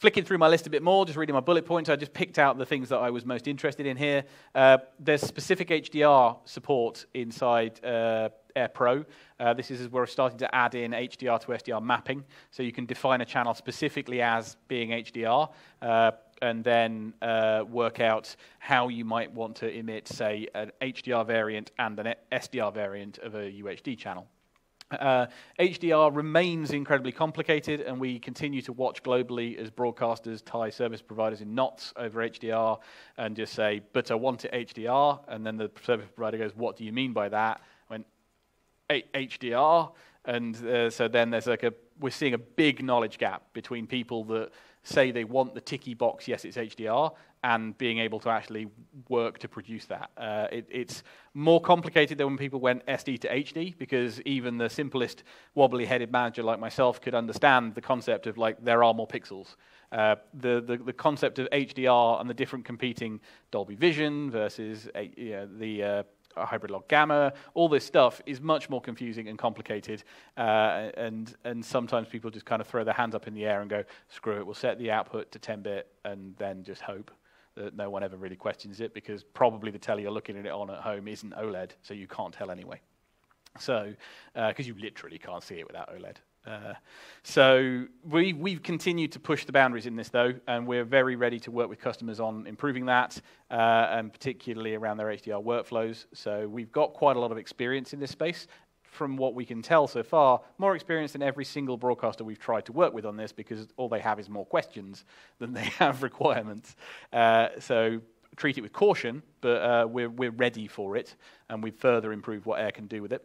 Flicking through my list a bit more, just reading my bullet points, I just picked out the things that I was most interested in here. Uh, there's specific H D R support inside uh, Air Pro. Uh, this is where we're starting to add in H D R to S D R mapping, so you can define a channel specifically as being H D R, uh, and then uh, work out how you might want to emit, say, an H D R variant and an S D R variant of a U H D channel. Uh, H D R remains incredibly complicated, and we continue to watch globally as broadcasters tie service providers in knots over H D R and just say, but I want it H D R, and then the service provider goes, what do you mean by that? I went, H D R, And uh, so then there's like a, we're seeing a big knowledge gap between people that say they want the ticky box, yes, it's H D R, and being able to actually work to produce that. Uh, it, it's more complicated than when people went S D to H D, because even the simplest wobbly-headed manager like myself could understand the concept of, like, there are more pixels. Uh, the, the, the concept of H D R and the different competing Dolby Vision versus uh, you know, the... Uh, hybrid log gamma, all this stuff is much more confusing and complicated, uh, and and sometimes people just kind of throw their hands up in the air and go, screw it, we'll set the output to ten bit and then just hope that no one ever really questions it, because probably the telly you're looking at it on at home isn't OLED, so you can't tell anyway. So, because uh, you literally can't see it without OLED. Uh, so we, we've continued to push the boundaries in this, though, and we're very ready to work with customers on improving that, uh, and particularly around their H D R workflows. So we've got quite a lot of experience in this space. From what we can tell so far, more experience than every single broadcaster we've tried to work with on this, because all they have is more questions than they have requirements. Uh, so treat it with caution, but uh, we're, we're ready for it, and we've further improved what A I R can do with it.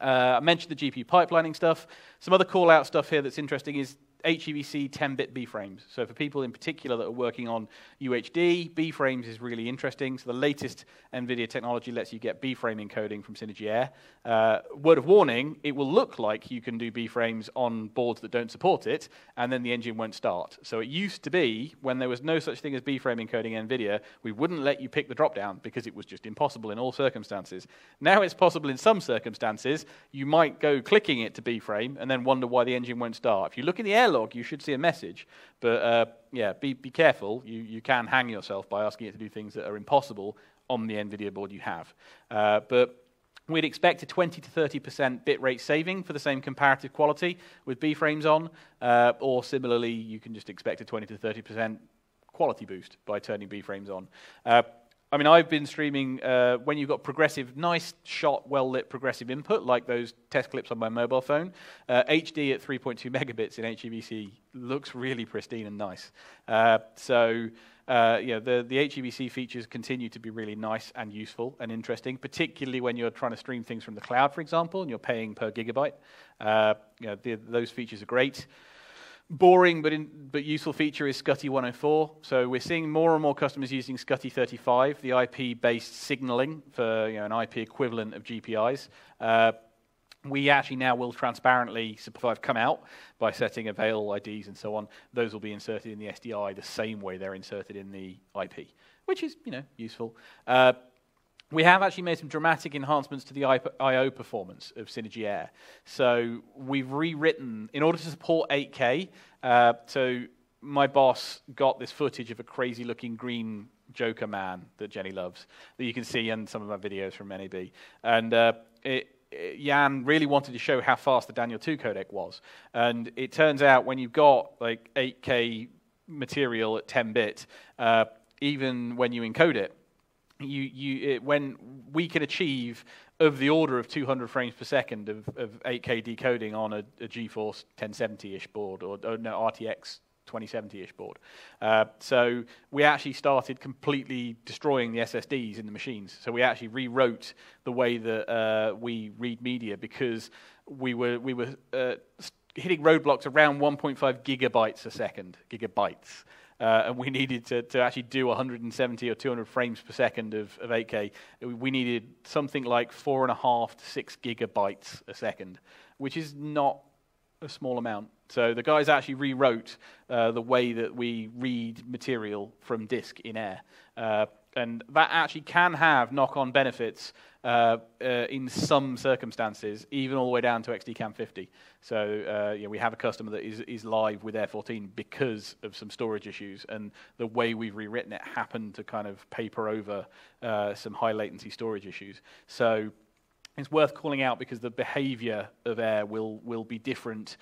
Uh, I mentioned the G P U pipelining stuff. Some other call-out stuff here that's interesting is H E V C ten bit B-Frames. So for people in particular that are working on U H D, B-Frames is really interesting. So the latest NVIDIA technology lets you get B-Frame encoding from Cinegy Air. Uh, word of warning, it will look like you can do B-Frames on boards that don't support it, and then the engine won't start. So it used to be, when there was no such thing as B-Frame encoding in NVIDIA, we wouldn't let you pick the drop-down because it was just impossible in all circumstances. Now it's possible in some circumstances. You might go clicking it to B-Frame and then wonder why the engine won't start. If you look in the air log, you should see a message, but uh, yeah, be, be careful. You, you can hang yourself by asking it to do things that are impossible on the NVIDIA board you have. Uh, but we'd expect a twenty to thirty percent bit rate saving for the same comparative quality with B-Frames on, uh, or similarly, you can just expect a twenty to thirty percent quality boost by turning B-Frames on. Uh, I mean, I've been streaming, uh, when you've got progressive, nice shot, well-lit progressive input, like those test clips on my mobile phone, uh, H D at three point two megabits in H E V C looks really pristine and nice. Uh, so, uh, yeah, the, the H E V C features continue to be really nice and useful and interesting, particularly when you're trying to stream things from the cloud, for example, and you're paying per gigabyte. Uh, you know, the, those features are great. Boring but, in, but useful feature is SCSI one oh four. So we're seeing more and more customers using SCSI thirty-five, the I P-based signaling for you know, an I P equivalent of G P Is. Uh, we actually now will transparently supply come out by setting avail I Ds and so on. Those will be inserted in the S D I the same way they're inserted in the I P, which is you know useful. Uh, We have actually made some dramatic enhancements to the I O performance of Cinegy Air. So we've rewritten, in order to support eight K, uh, so my boss got this footage of a crazy-looking green Joker man that Jenny loves, that you can see in some of my videos from N A B. And uh, it, it, Jan really wanted to show how fast the Daniel two codec was. And it turns out when you've got like eight K material at ten bit, uh, even when you encode it, You, you, it, when we can achieve of the order of two hundred frames per second of, of eight K decoding on a, a GeForce ten seventy ish board, or, or no, R T X twenty seventy ish board. Uh, so we actually started completely destroying the S S Ds in the machines. So we actually rewrote the way that uh, we read media, because we were we were uh, hitting roadblocks around one point five gigabytes a second, gigabytes. Uh, and we needed to, to actually do one hundred seventy or two hundred frames per second of, of eight K. We needed something like four and a half to six gigabytes a second, which is not a small amount. So the guys actually rewrote uh, the way that we read material from disk in air. Uh, and that actually can have knock-on benefits uh, uh, in some circumstances, even all the way down to X D CAM fifty. So uh, you know, we have a customer that is, is live with Air fourteen because of some storage issues, and the way we've rewritten it happened to kind of paper over uh, some high-latency storage issues. So it's worth calling out, because the behavior of Air will, will be different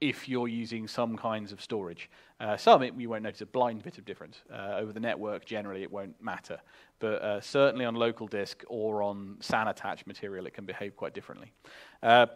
if you're using some kinds of storage. Uh, some, it, you won't notice a blind bit of difference. Uh, over the network, generally, it won't matter. But uh, certainly on local disk or on SAN-attached material, it can behave quite differently. Uh,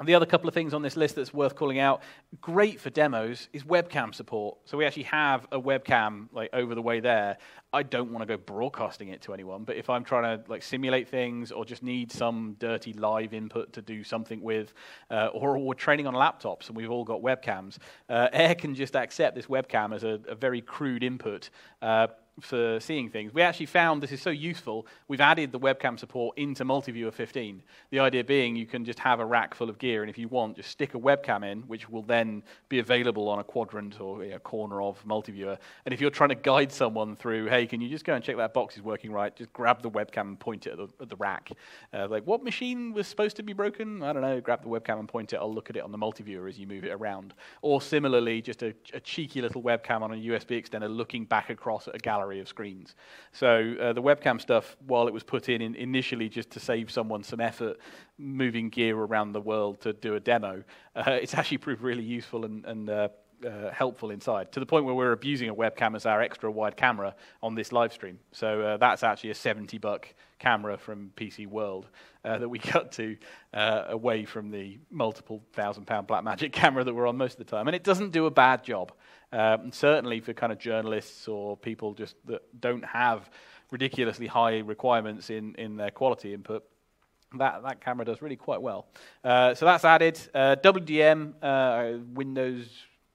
and the other couple of things on this list that's worth calling out, great for demos, is webcam support. So we actually have a webcam like over the way there, I don't want to go broadcasting it to anyone, but if I'm trying to like simulate things or just need some dirty live input to do something with, uh, or we're training on laptops and we've all got webcams, uh, Air can just accept this webcam as a, a very crude input uh, for seeing things. We actually found this is so useful, we've added the webcam support into MultiViewer fifteen. The idea being you can just have a rack full of gear, and if you want, just stick a webcam in, which will then be available on a quadrant or a corner of MultiViewer. And if you're trying to guide someone through, hey, can you just go and check that box is working right, just grab the webcam and point it at the, at the rack. Uh, like, what machine was supposed to be broken? I don't know, grab the webcam and point it. I'll look at it on the MultiViewer as you move it around. Or similarly, just a, a cheeky little webcam on a U S B extender looking back across at a gallery of screens. So uh, the webcam stuff, while it was put in, in initially just to save someone some effort moving gear around the world to do a demo, uh, it's actually proved really useful and, and uh, uh, helpful inside, to the point where we're abusing a webcam as our extra wide camera on this live stream. So uh, that's actually a seventy buck camera from P C World uh, that we cut to uh, away from the multiple thousand pound Blackmagic camera that we're on most of the time. And it doesn't do a bad job. Um, certainly for kind of journalists or people just that don't have ridiculously high requirements in, in their quality input, that, that camera does really quite well. Uh, so that's added. Uh, W D M, uh, Windows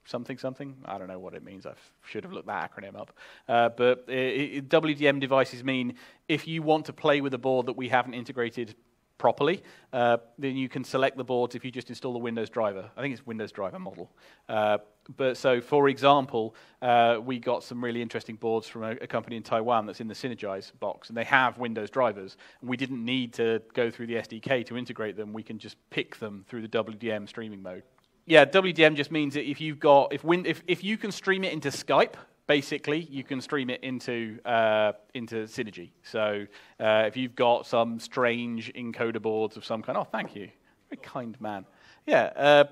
something something, I don't know what it means, I should have looked that acronym up. Uh, but it, it, W D M devices mean if you want to play with a board that we haven't integrated properly, uh, then you can select the boards if you just install the Windows driver. I think it's Windows driver model. Uh, But so, for example, uh, we got some really interesting boards from a, a company in Taiwan that's in the Cinegize box, and they have Windows drivers. And we didn't need to go through the S D K to integrate them. We can just pick them through the W D M streaming mode. Yeah, W D M just means that if you've got if win, if if you can stream it into Skype, basically, you can stream it into uh, into Cinegy. So uh, if you've got some strange encoder boards of some kind, oh, thank you, very kind man. Yeah. Uh,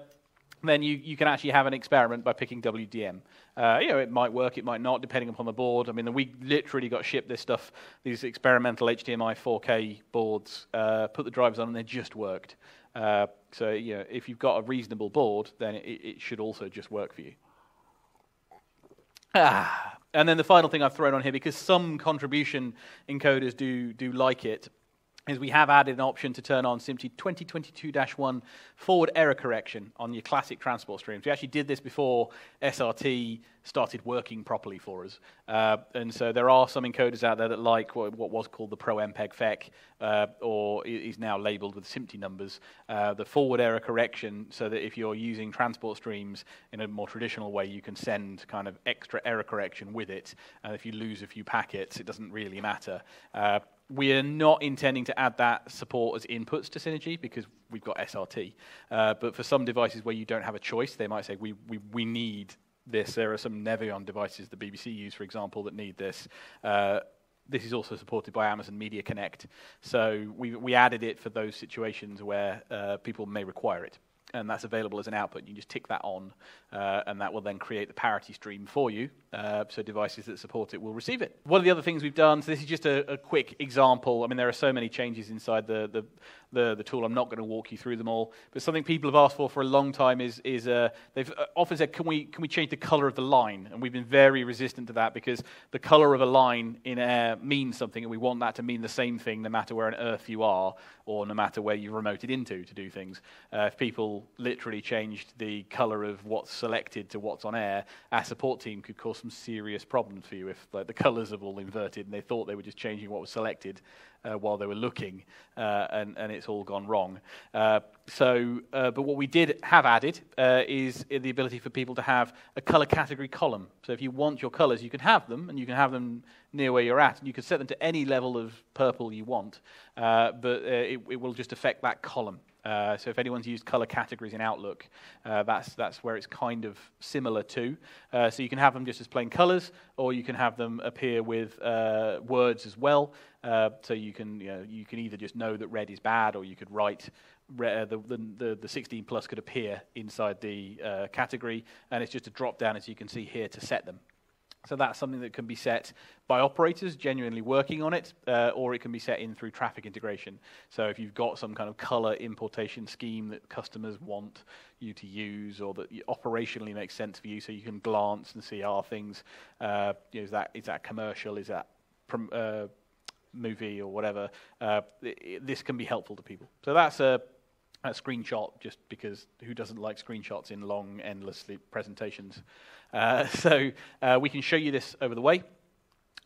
then you, you can actually have an experiment by picking W D M. Uh, you know, it might work, it might not, depending upon the board. I mean, we literally got shipped this stuff, these experimental H D M I four K boards, uh, put the drivers on, and they just worked. Uh, so, you know, if you've got a reasonable board, then it, it should also just work for you. Ah. And then the final thing I've thrown on here, because some contribution encoders do do like it, is we have added an option to turn on SMPTE twenty twenty-two dash one forward error correction on your classic transport streams. We actually did this before S R T started working properly for us. Uh, and so there are some encoders out there that like what, what was called the Pro M P E G F E C, uh, or is now labeled with SMPTE numbers, uh, the forward error correction, so that if you're using transport streams in a more traditional way, you can send kind of extra error correction with it. And if you lose a few packets, it doesn't really matter. Uh, We are not intending to add that support as inputs to Cinegy because we've got S R T. Uh, but for some devices where you don't have a choice, they might say, we, we, we need this. There are some Navion devices, the B B C use, for example, that need this. Uh, this is also supported by Amazon Media Connect. So we, we added it for those situations where uh, people may require it. And that's available as an output. You just tick that on, uh, and that will then create the parity stream for you, uh, so devices that support it will receive it. One of the other things we've done, so this is just a, a quick example. I mean, there are so many changes inside the, the, the, the tool. I'm not going to walk you through them all, but something people have asked for for a long time is, is uh, they've often said, can we, can we change the color of the line? And we've been very resistant to that because the color of a line in Air means something, and we want that to mean the same thing no matter where on earth you are or no matter where you're remoted into to do things. Uh, if people literally changed the color of what's selected to what's on air, our support team could cause some serious problems for you if like, the colors have all inverted and they thought they were just changing what was selected uh, while they were looking, uh, and, and it's all gone wrong. Uh, so, uh, but what we did have added uh, is the ability for people to have a color category column. So if you want your colors, you can have them, and you can have them near where you're at, and you can set them to any level of purple you want, uh, but uh, it, it will just affect that column. Uh, so if anyone's used color categories in Outlook, uh, that's that's where it's kind of similar to. Uh, so you can have them just as plain colors, or you can have them appear with uh, words as well. Uh, so you can you know, you can either just know that red is bad, or you could write re the, the the sixteen plus could appear inside the uh, category, and it's just a drop down, as you can see here, to set them. So that's something that can be set by operators genuinely working on it, uh, or it can be set in through traffic integration. So if you've got some kind of color importation scheme that customers want you to use, or that operationally makes sense for you, so you can glance and see, are things, uh, is that is that commercial, is that prom uh, movie, or whatever, uh, it, this can be helpful to people. So that's a... a screenshot, just because who doesn't like screenshots in long, endlessly presentations? Uh, so uh, we can show you this over the way.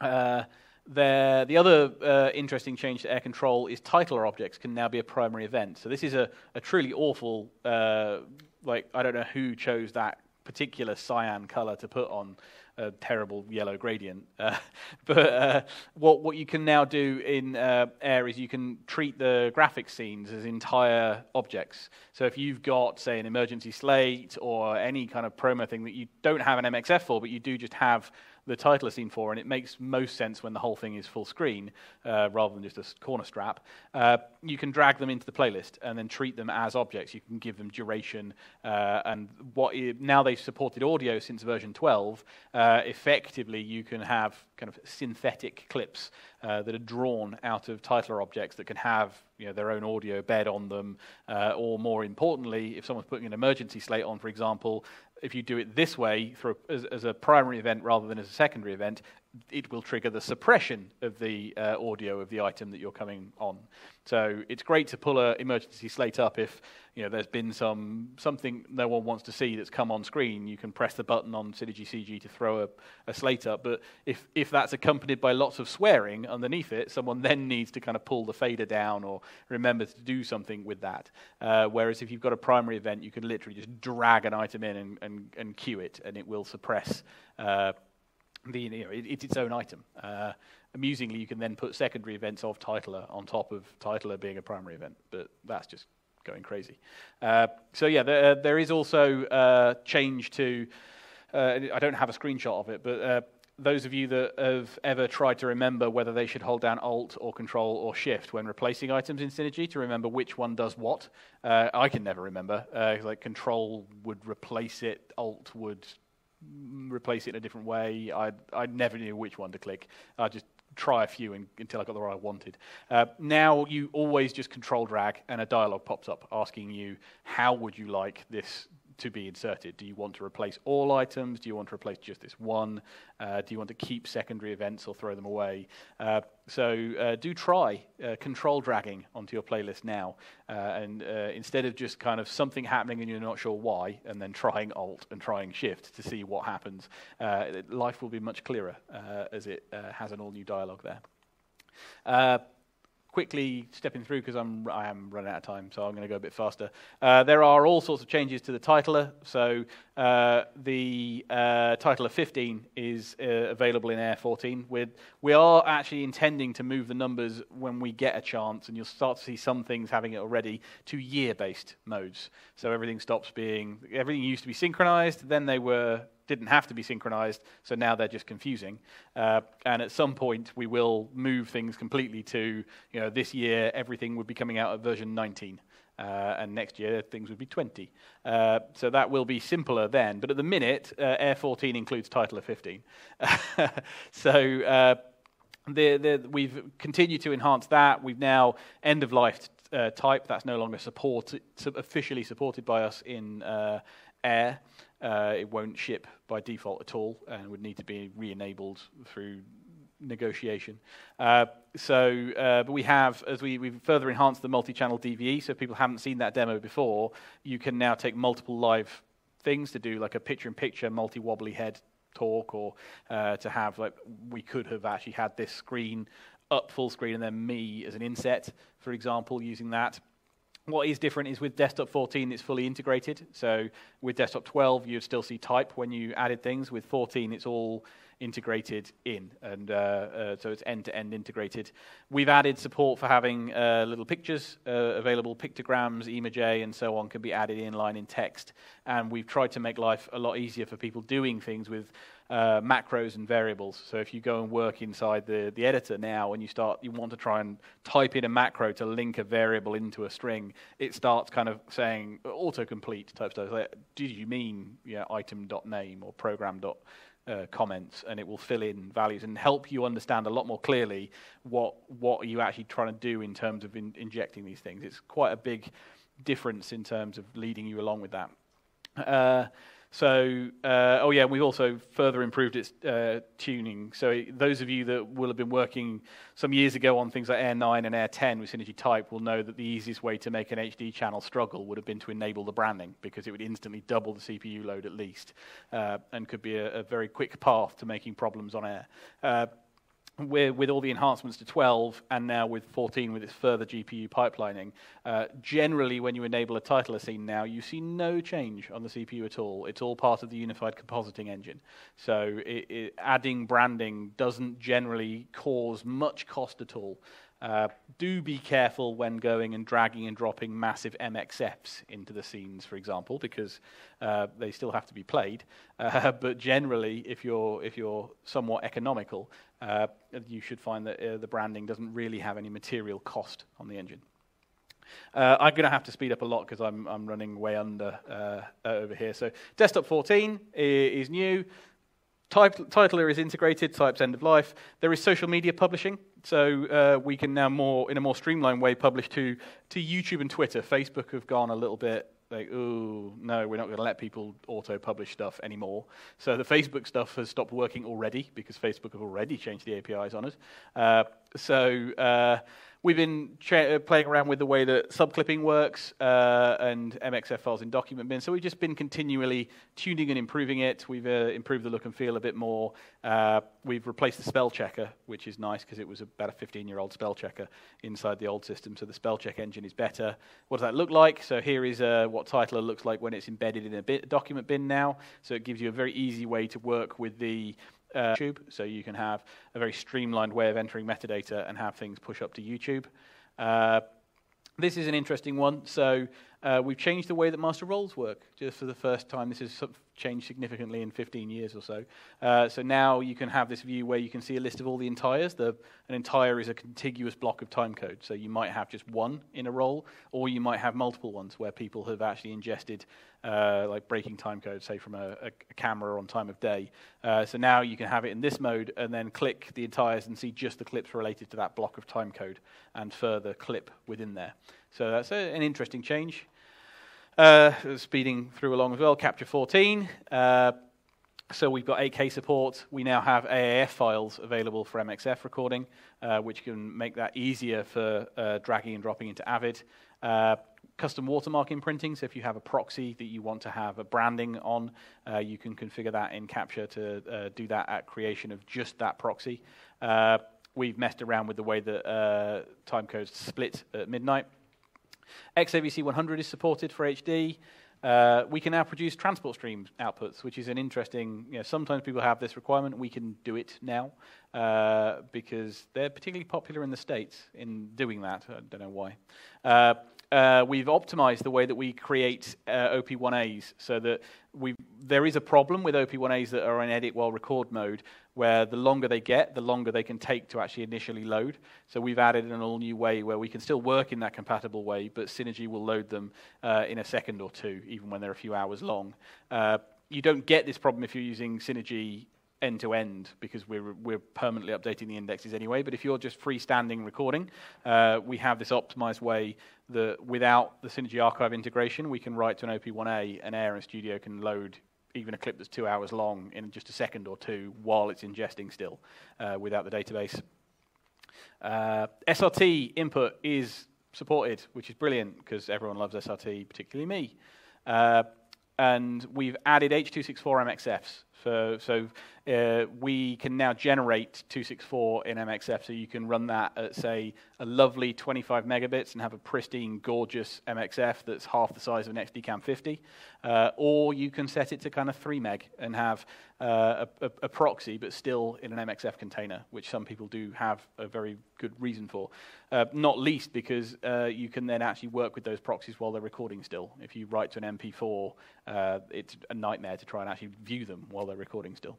Uh, there, the other uh, interesting change to Air Control is titler objects can now be a primary event. So this is a, a truly awful, uh, like, I don't know who chose that particular cyan color to put on a terrible yellow gradient. Uh, but uh, what, what you can now do in uh, Air is you can treat the graphics scenes as entire objects. So if you've got, say, an emergency slate or any kind of promo thing that you don't have an M X F for, but you do just have the titler scene for, and it makes most sense when the whole thing is full screen uh, rather than just a corner strap, uh, you can drag them into the playlist and then treat them as objects. You can give them duration, uh, and what I now they've supported audio since version twelve, uh, effectively you can have kind of synthetic clips uh, that are drawn out of titler objects that can have, you know, their own audio bed on them, uh, or more importantly, if someone's putting an emergency slate on, for example, if you do it this way, through as, as a primary event rather than as a secondary event, it will trigger the suppression of the uh, audio of the item that you're coming on. So it's great to pull an emergency slate up if, you know, there's been some something no one wants to see that's come on screen. You can press the button on Cinegy C G to throw a, a slate up. But if, if that's accompanied by lots of swearing underneath it, someone then needs to kind of pull the fader down or remember to do something with that. Uh, whereas if you've got a primary event, you can literally just drag an item in and, and, and cue it, and it will suppress uh, The, you know, it, it's its own item. Uh, amusingly, you can then put secondary events of titler on top of titler being a primary event, but that's just going crazy. Uh, so yeah, there, there is also a change to, uh, I don't have a screenshot of it, but uh, those of you that have ever tried to remember whether they should hold down Alt or Control or Shift when replacing items in Cinegy to remember which one does what, uh, I can never remember. Uh, like Control would replace it, Alt would replace it in a different way. I I never knew which one to click. I just try a few in, until I got the right I wanted. Uh, now you always just control drag, and a dialog pops up asking you, how would you like this to be inserted? Do you want to replace all items? Do you want to replace just this one? Uh, do you want to keep secondary events or throw them away? Uh, so uh, do try uh, control dragging onto your playlist now, uh, and uh, instead of just kind of something happening and you're not sure why, and then trying Alt and trying Shift to see what happens. Uh, life will be much clearer uh, as it uh, has an all-new dialogue there. Uh, Quickly stepping through, because I'm I am running out of time, so I'm going to go a bit faster. Uh, there are all sorts of changes to the titler. So uh, the uh, titler fifteen is uh, available in Air fourteen. We're, we are actually intending to move the numbers when we get a chance, and you'll start to see some things having it already, to year-based modes. So everything stops being, everything used to be synchronized, then they were didn't have to be synchronized, so now they're just confusing. Uh, and at some point, we will move things completely to, you know, this year everything would be coming out at version nineteen, uh, and next year things would be twenty. Uh, so that will be simpler then. But at the minute, uh, Air fourteen includes Titler fifteen. so uh, the, the, we've continued to enhance that. We've now end-of-life uh, type. That's no longer support, officially supported by us in uh, Air. Uh, it won't ship by default at all, and would need to be re-enabled through negotiation. Uh, so, uh, but we have, as we, we've further enhanced the multi-channel D V E, so if people haven't seen that demo before, you can now take multiple live things to do, like a picture-in-picture, multi-wobbly head talk, or uh, to have, like, we could have actually had this screen up full screen, and then me as an inset, for example, using that. What is different is with Desktop fourteen, it's fully integrated. So with Desktop twelve, you'd still see type when you added things. With fourteen, it's all integrated in, and uh, uh, so it's end-to-end integrated. We've added support for having uh, little pictures uh, available. Pictograms, Image A, and so on can be added inline in text. and we've tried to make life a lot easier for people doing things with uh, macros and variables. So if you go and work inside the, the editor now and you start, you want to try and type in a macro to link a variable into a string, it starts kind of saying autocomplete type stuff. Like, did you mean you know, item.name or program.name? Uh, comments, and it will fill in values and help you understand a lot more clearly what what are you actually trying to do in terms of in, injecting these things. It's quite a big difference in terms of leading you along with that. Uh, so, uh, oh yeah, we've also further improved its uh, tuning. So it, those of you that will have been working some years ago on things like Air nine and Air ten with Cinegy Type will know that the easiest way to make an H D channel struggle would have been to enable the branding, because it would instantly double the C P U load at least, uh, and could be a, a very quick path to making problems on Air. Uh, We're, with all the enhancements to twelve, and now with fourteen with its further G P U pipelining, uh, generally when you enable a Titler scene now, you see no change on the C P U at all. It's all part of the unified compositing engine. So it, it, adding branding doesn't generally cause much cost at all. Uh, do be careful when going and dragging and dropping massive M X Fs into the scenes, for example, because uh, they still have to be played. Uh, but generally, if you're if you're somewhat economical, uh, you should find that uh, the branding doesn't really have any material cost on the engine. Uh, I'm going to have to speed up a lot because I'm I'm running way under uh, over here. So Desktop fourteen is new. Titler is integrated, Type's end of life. There is social media publishing, so uh, we can now more, in a more streamlined way, publish to to YouTube and Twitter. Facebook have gone a little bit like, ooh, no, we're not going to let people auto-publish stuff anymore. So the Facebook stuff has stopped working already because Facebook have already changed the A P Is on it. Uh, so uh, we've been playing around with the way that subclipping works uh, and M X F files in document bin. So we've just been continually tuning and improving it. We've uh, improved the look and feel a bit more. Uh, we've replaced the spell checker, which is nice because it was about a fifteen-year-old spell checker inside the old system. So the spell check engine is better. What does that look like? So here is uh, what Titler looks like when it's embedded in a bit document bin now. So it gives you a very easy way to work with the Uh, YouTube, so you can have a very streamlined way of entering metadata and have things push up to YouTube. Uh, this is an interesting one. So uh, we've changed the way that master roles work, just for the first time. This has changed significantly in fifteen years or so. Uh, so now you can have this view where you can see a list of all the entires. The, an entire is a contiguous block of timecode. So you might have just one in a role, or you might have multiple ones where people have actually ingested Uh, like breaking time code, say from a, a, a camera on time of day. Uh, so now you can have it in this mode and then click the entires and see just the clips related to that block of time code and further clip within there. So that's a, an interesting change. Uh, speeding through along as well, Capture fourteen. Uh, So we've got eight K support. We now have A A F files available for M X F recording, uh, which can make that easier for uh, dragging and dropping into Avid. Uh, custom watermark imprinting, so if you have a proxy that you want to have a branding on, uh, you can configure that in Capture to uh, do that at creation of just that proxy. Uh, we've messed around with the way that uh, timecodes split at midnight. X A V C one hundred is supported for H D. Uh, we can now produce transport stream outputs, which is an interesting, you know, sometimes people have this requirement. We can do it now uh, because they're particularly popular in the States in doing that. I don't know why. Uh, uh, we've optimized the way that we create uh, O P one As so that we there is a problem with O P one As that are in edit while record mode, where the longer they get, the longer they can take to actually initially load. So we've added an all-new way where we can still work in that compatible way, but Cinegy will load them uh, in a second or two, even when they're a few hours long. Uh, you don't get this problem if you're using Cinegy end-to-end, because we're, we're permanently updating the indexes anyway, but if you're just freestanding recording, uh, we have this optimized way that without the Cinegy archive integration, we can write to an O P one A, and Air and Studio can load even a clip that's two hours long in just a second or two while it's ingesting still uh, without the database. Uh, S R T input is supported, which is brilliant because everyone loves S R T, particularly me. Uh, and we've added H two sixty-four M X Fs. So, so uh, we can now generate two sixty-four in M X F, so you can run that at, say, a lovely twenty-five megabits and have a pristine, gorgeous M X F that's half the size of an X D CAM fifty. Uh, or you can set it to kind of three meg and have uh, a, a, a proxy, but still in an M X F container, which some people do have a very good reason for. Uh, not least because uh, you can then actually work with those proxies while they're recording still. If you write to an M P four, uh, it's a nightmare to try and actually view them while they're recording still.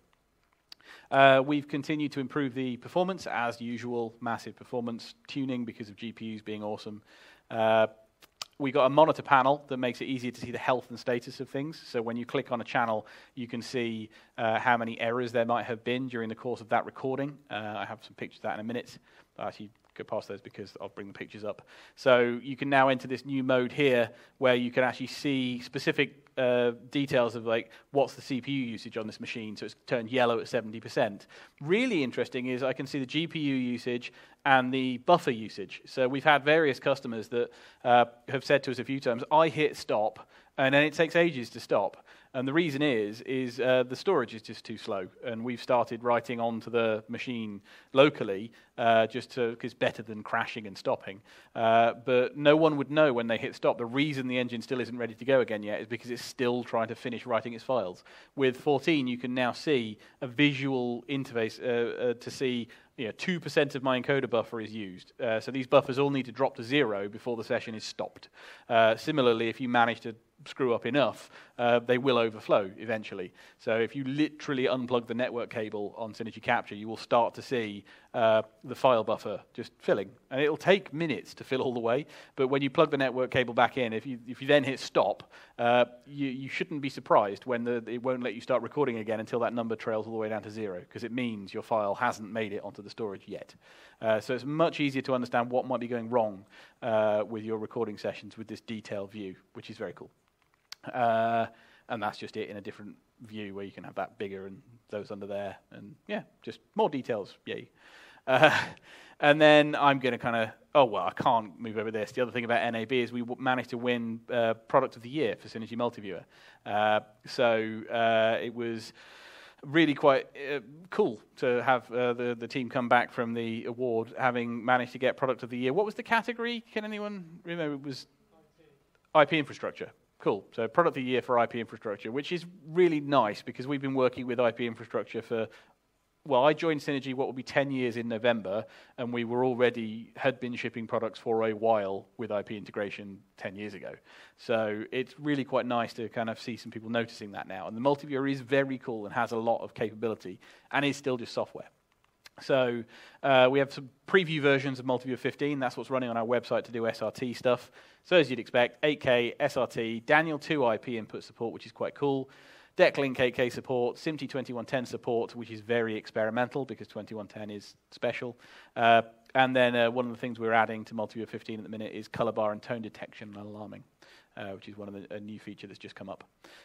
Uh, we've continued to improve the performance, as usual, massive performance tuning because of G P Us being awesome. Uh, we got a monitor panel that makes it easier to see the health and status of things. So when you click on a channel, you can see uh, how many errors there might have been during the course of that recording. Uh, I have some pictures of that in a minute. I actually go past those because I'll bring the pictures up. So you can now enter this new mode here where you can actually see specific Uh, details of like what's the C P U usage on this machine, so it's turned yellow at seventy percent. Really interesting is I can see the G P U usage and the buffer usage. So we've had various customers that uh, have said to us a few times, I hit stop, and then it takes ages to stop. And the reason is, is uh, the storage is just too slow, and we've started writing onto the machine locally, uh, just because it's better than crashing and stopping. Uh, but no one would know when they hit stop. The reason the engine still isn't ready to go again yet is because it's still trying to finish writing its files. With fourteen, you can now see a visual interface uh, uh, to see you know, two percent of my encoder buffer is used. Uh, so these buffers all need to drop to zero before the session is stopped. Uh, similarly, if you manage to screw up enough, uh, they will overflow eventually. So if you literally unplug the network cable on Cinegy Capture, you will start to see uh, the file buffer just filling. And it'll take minutes to fill all the way, but when you plug the network cable back in, if you if you then hit stop, uh, you, you shouldn't be surprised when the, it won't let you start recording again until that number trails all the way down to zero, because it means your file hasn't made it onto the storage yet. Uh, so it's much easier to understand what might be going wrong uh, with your recording sessions with this detail view, which is very cool. Uh, and that's just it in a different view where you can have that bigger and those under there. And yeah, just more details, yay. Uh, and then I'm going to kind of, oh, well, I can't move over this. The other thing about N A B is we w managed to win uh, Product of the Year for Cinegy MultiViewer. Uh, so uh, it was really quite uh, cool to have uh, the, the team come back from the award having managed to get Product of the Year. What was the category? Can anyone remember? It was I P infrastructure. Cool. So Product of the Year for I P infrastructure, which is really nice because we've been working with I P infrastructure for, well, I joined Cinegy what will be ten years in November, and we were already, had been shipping products for a while with I P integration ten years ago. So it's really quite nice to kind of see some people noticing that now. And the MultiViewer is very cool and has a lot of capability and is still just software. So uh, we have some preview versions of MultiViewer fifteen. That's what's running on our website to do S R T stuff. So as you'd expect, eight K, S R T, Daniel two I P input support, which is quite cool. Decklink eight K support, S M P T E twenty-one ten support, which is very experimental because twenty-one ten is special. Uh, and then uh, one of the things we're adding to MultiViewer fifteen at the minute is color bar and tone detection and alarming, uh, which is one of the, a new feature that's just come up.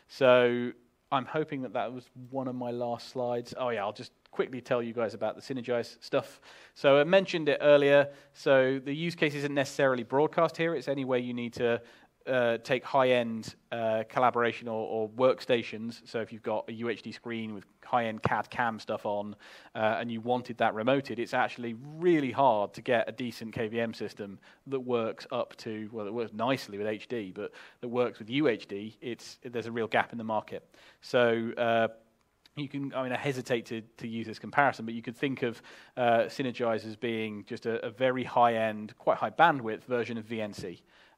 So I'm hoping that that was one of my last slides. Oh yeah, I'll just quickly tell you guys about the Cinegize stuff. So I mentioned it earlier. So the use case isn't necessarily broadcast here. It's any way you need to uh, take high-end uh, collaboration or, or workstations. So if you've got a U H D screen with high-end C A D CAM stuff on uh, and you wanted that remoted, it's actually really hard to get a decent K V M system that works up to, well, it works nicely with H D, but that works with U H D, it's, there's a real gap in the market. So uh, You can, I mean, I hesitate to, to use this comparison, but you could think of uh, Cinegize as being just a, a very high-end, quite high bandwidth version of V N C.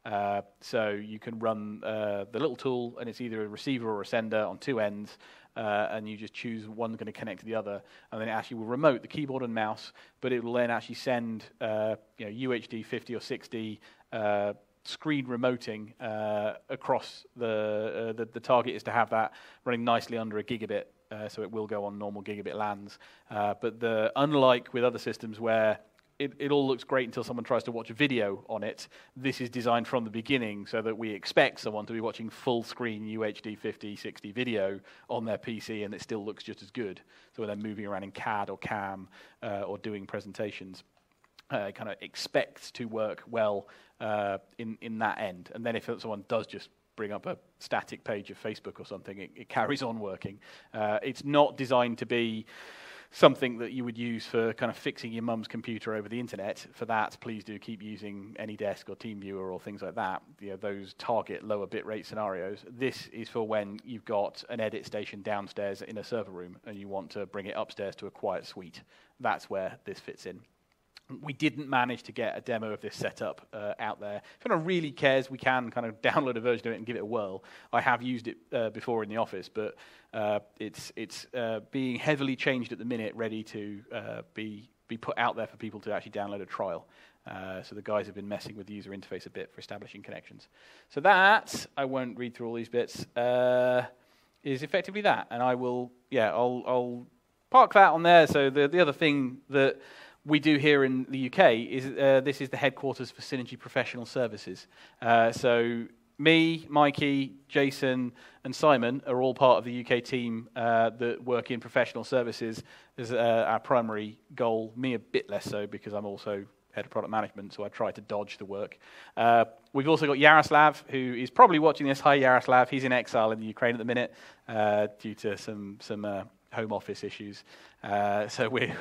Uh, so you can run uh, the little tool, and it's either a receiver or a sender on two ends, uh, and you just choose one's going to connect to the other, and then it actually will remote the keyboard and mouse, but it will then actually send uh, you know, U H D fifty or sixty uh, screen remoting uh, across the, uh, the, the target is to have that running nicely under a gigabit. Uh, so it will go on normal gigabit LANs. Uh, but the, unlike with other systems where it, it all looks great until someone tries to watch a video on it, this is designed from the beginning so that we expect someone to be watching full-screen U H D fifty, sixty video on their P C, and it still looks just as good. So when they're moving around in C A D or CAM uh, or doing presentations, uh, it kind of expects to work well uh, in, in that end. And then if someone does just bring up a static page of Facebook or something, it, it carries on working. Uh, it's not designed to be something that you would use for kind of fixing your mum's computer over the internet. For that, please do keep using AnyDesk or TeamViewer or things like that, you know, those target lower bitrate scenarios. This is for when you've got an edit station downstairs in a server room and you want to bring it upstairs to a quiet suite. That's where this fits in. We didn't manage to get a demo of this setup uh, out there. If anyone really cares, we can kind of download a version of it and give it a whirl. I have used it uh, before in the office, but uh, it's it's uh, being heavily changed at the minute, ready to uh, be be put out there for people to actually download a trial. Uh, so the guys have been messing with the user interface a bit for establishing connections. So that, I won't read through all these bits, uh, is effectively that. And I will, yeah, I'll, I'll park that on there. So the the other thing that we do here in the U K is uh, this is the headquarters for Cinegy Professional Services. Uh, so me, Mikey, Jason, and Simon are all part of the U K team uh, that work in professional services as uh, our primary goal. Me a bit less so because I'm also head of product management, so I try to dodge the work. Uh, we've also got Yaroslav, who is probably watching this. Hi, Yaroslav. He's in exile in the Ukraine at the minute uh, due to some some. Uh, home office issues. Uh, so we're,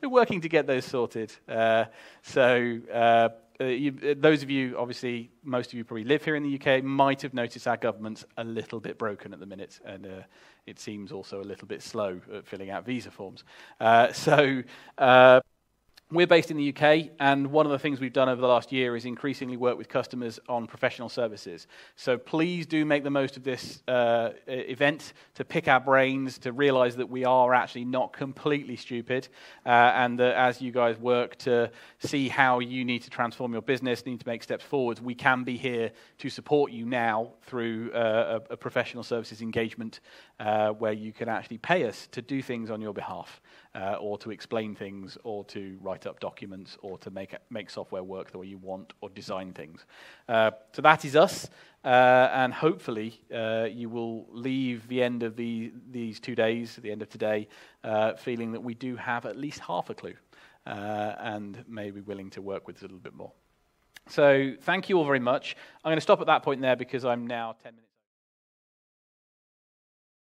we're working to get those sorted. Uh, so uh, you, those of you, obviously, most of you probably live here in the U K, might have noticed our government's a little bit broken at the minute, and uh, it seems also a little bit slow at filling out visa forms. Uh, so uh, we're based in the U K, and one of the things we've done over the last year is increasingly work with customers on professional services. So please do make the most of this uh, event to pick our brains, to realize that we are actually not completely stupid, uh, and that as you guys work to see how you need to transform your business, need to make steps forwards, we can be here to support you now through uh, a, a professional services engagement uh, where you can actually pay us to do things on your behalf. Uh, or to explain things, or to write up documents, or to make make software work the way you want, or design things. Uh, so that is us, uh, and hopefully uh, you will leave the end of the, these two days, the end of today, uh, feeling that we do have at least half a clue, uh, and may be willing to work with us a little bit more. So thank you all very much. I'm going to stop at that point there because I'm now ten minutes...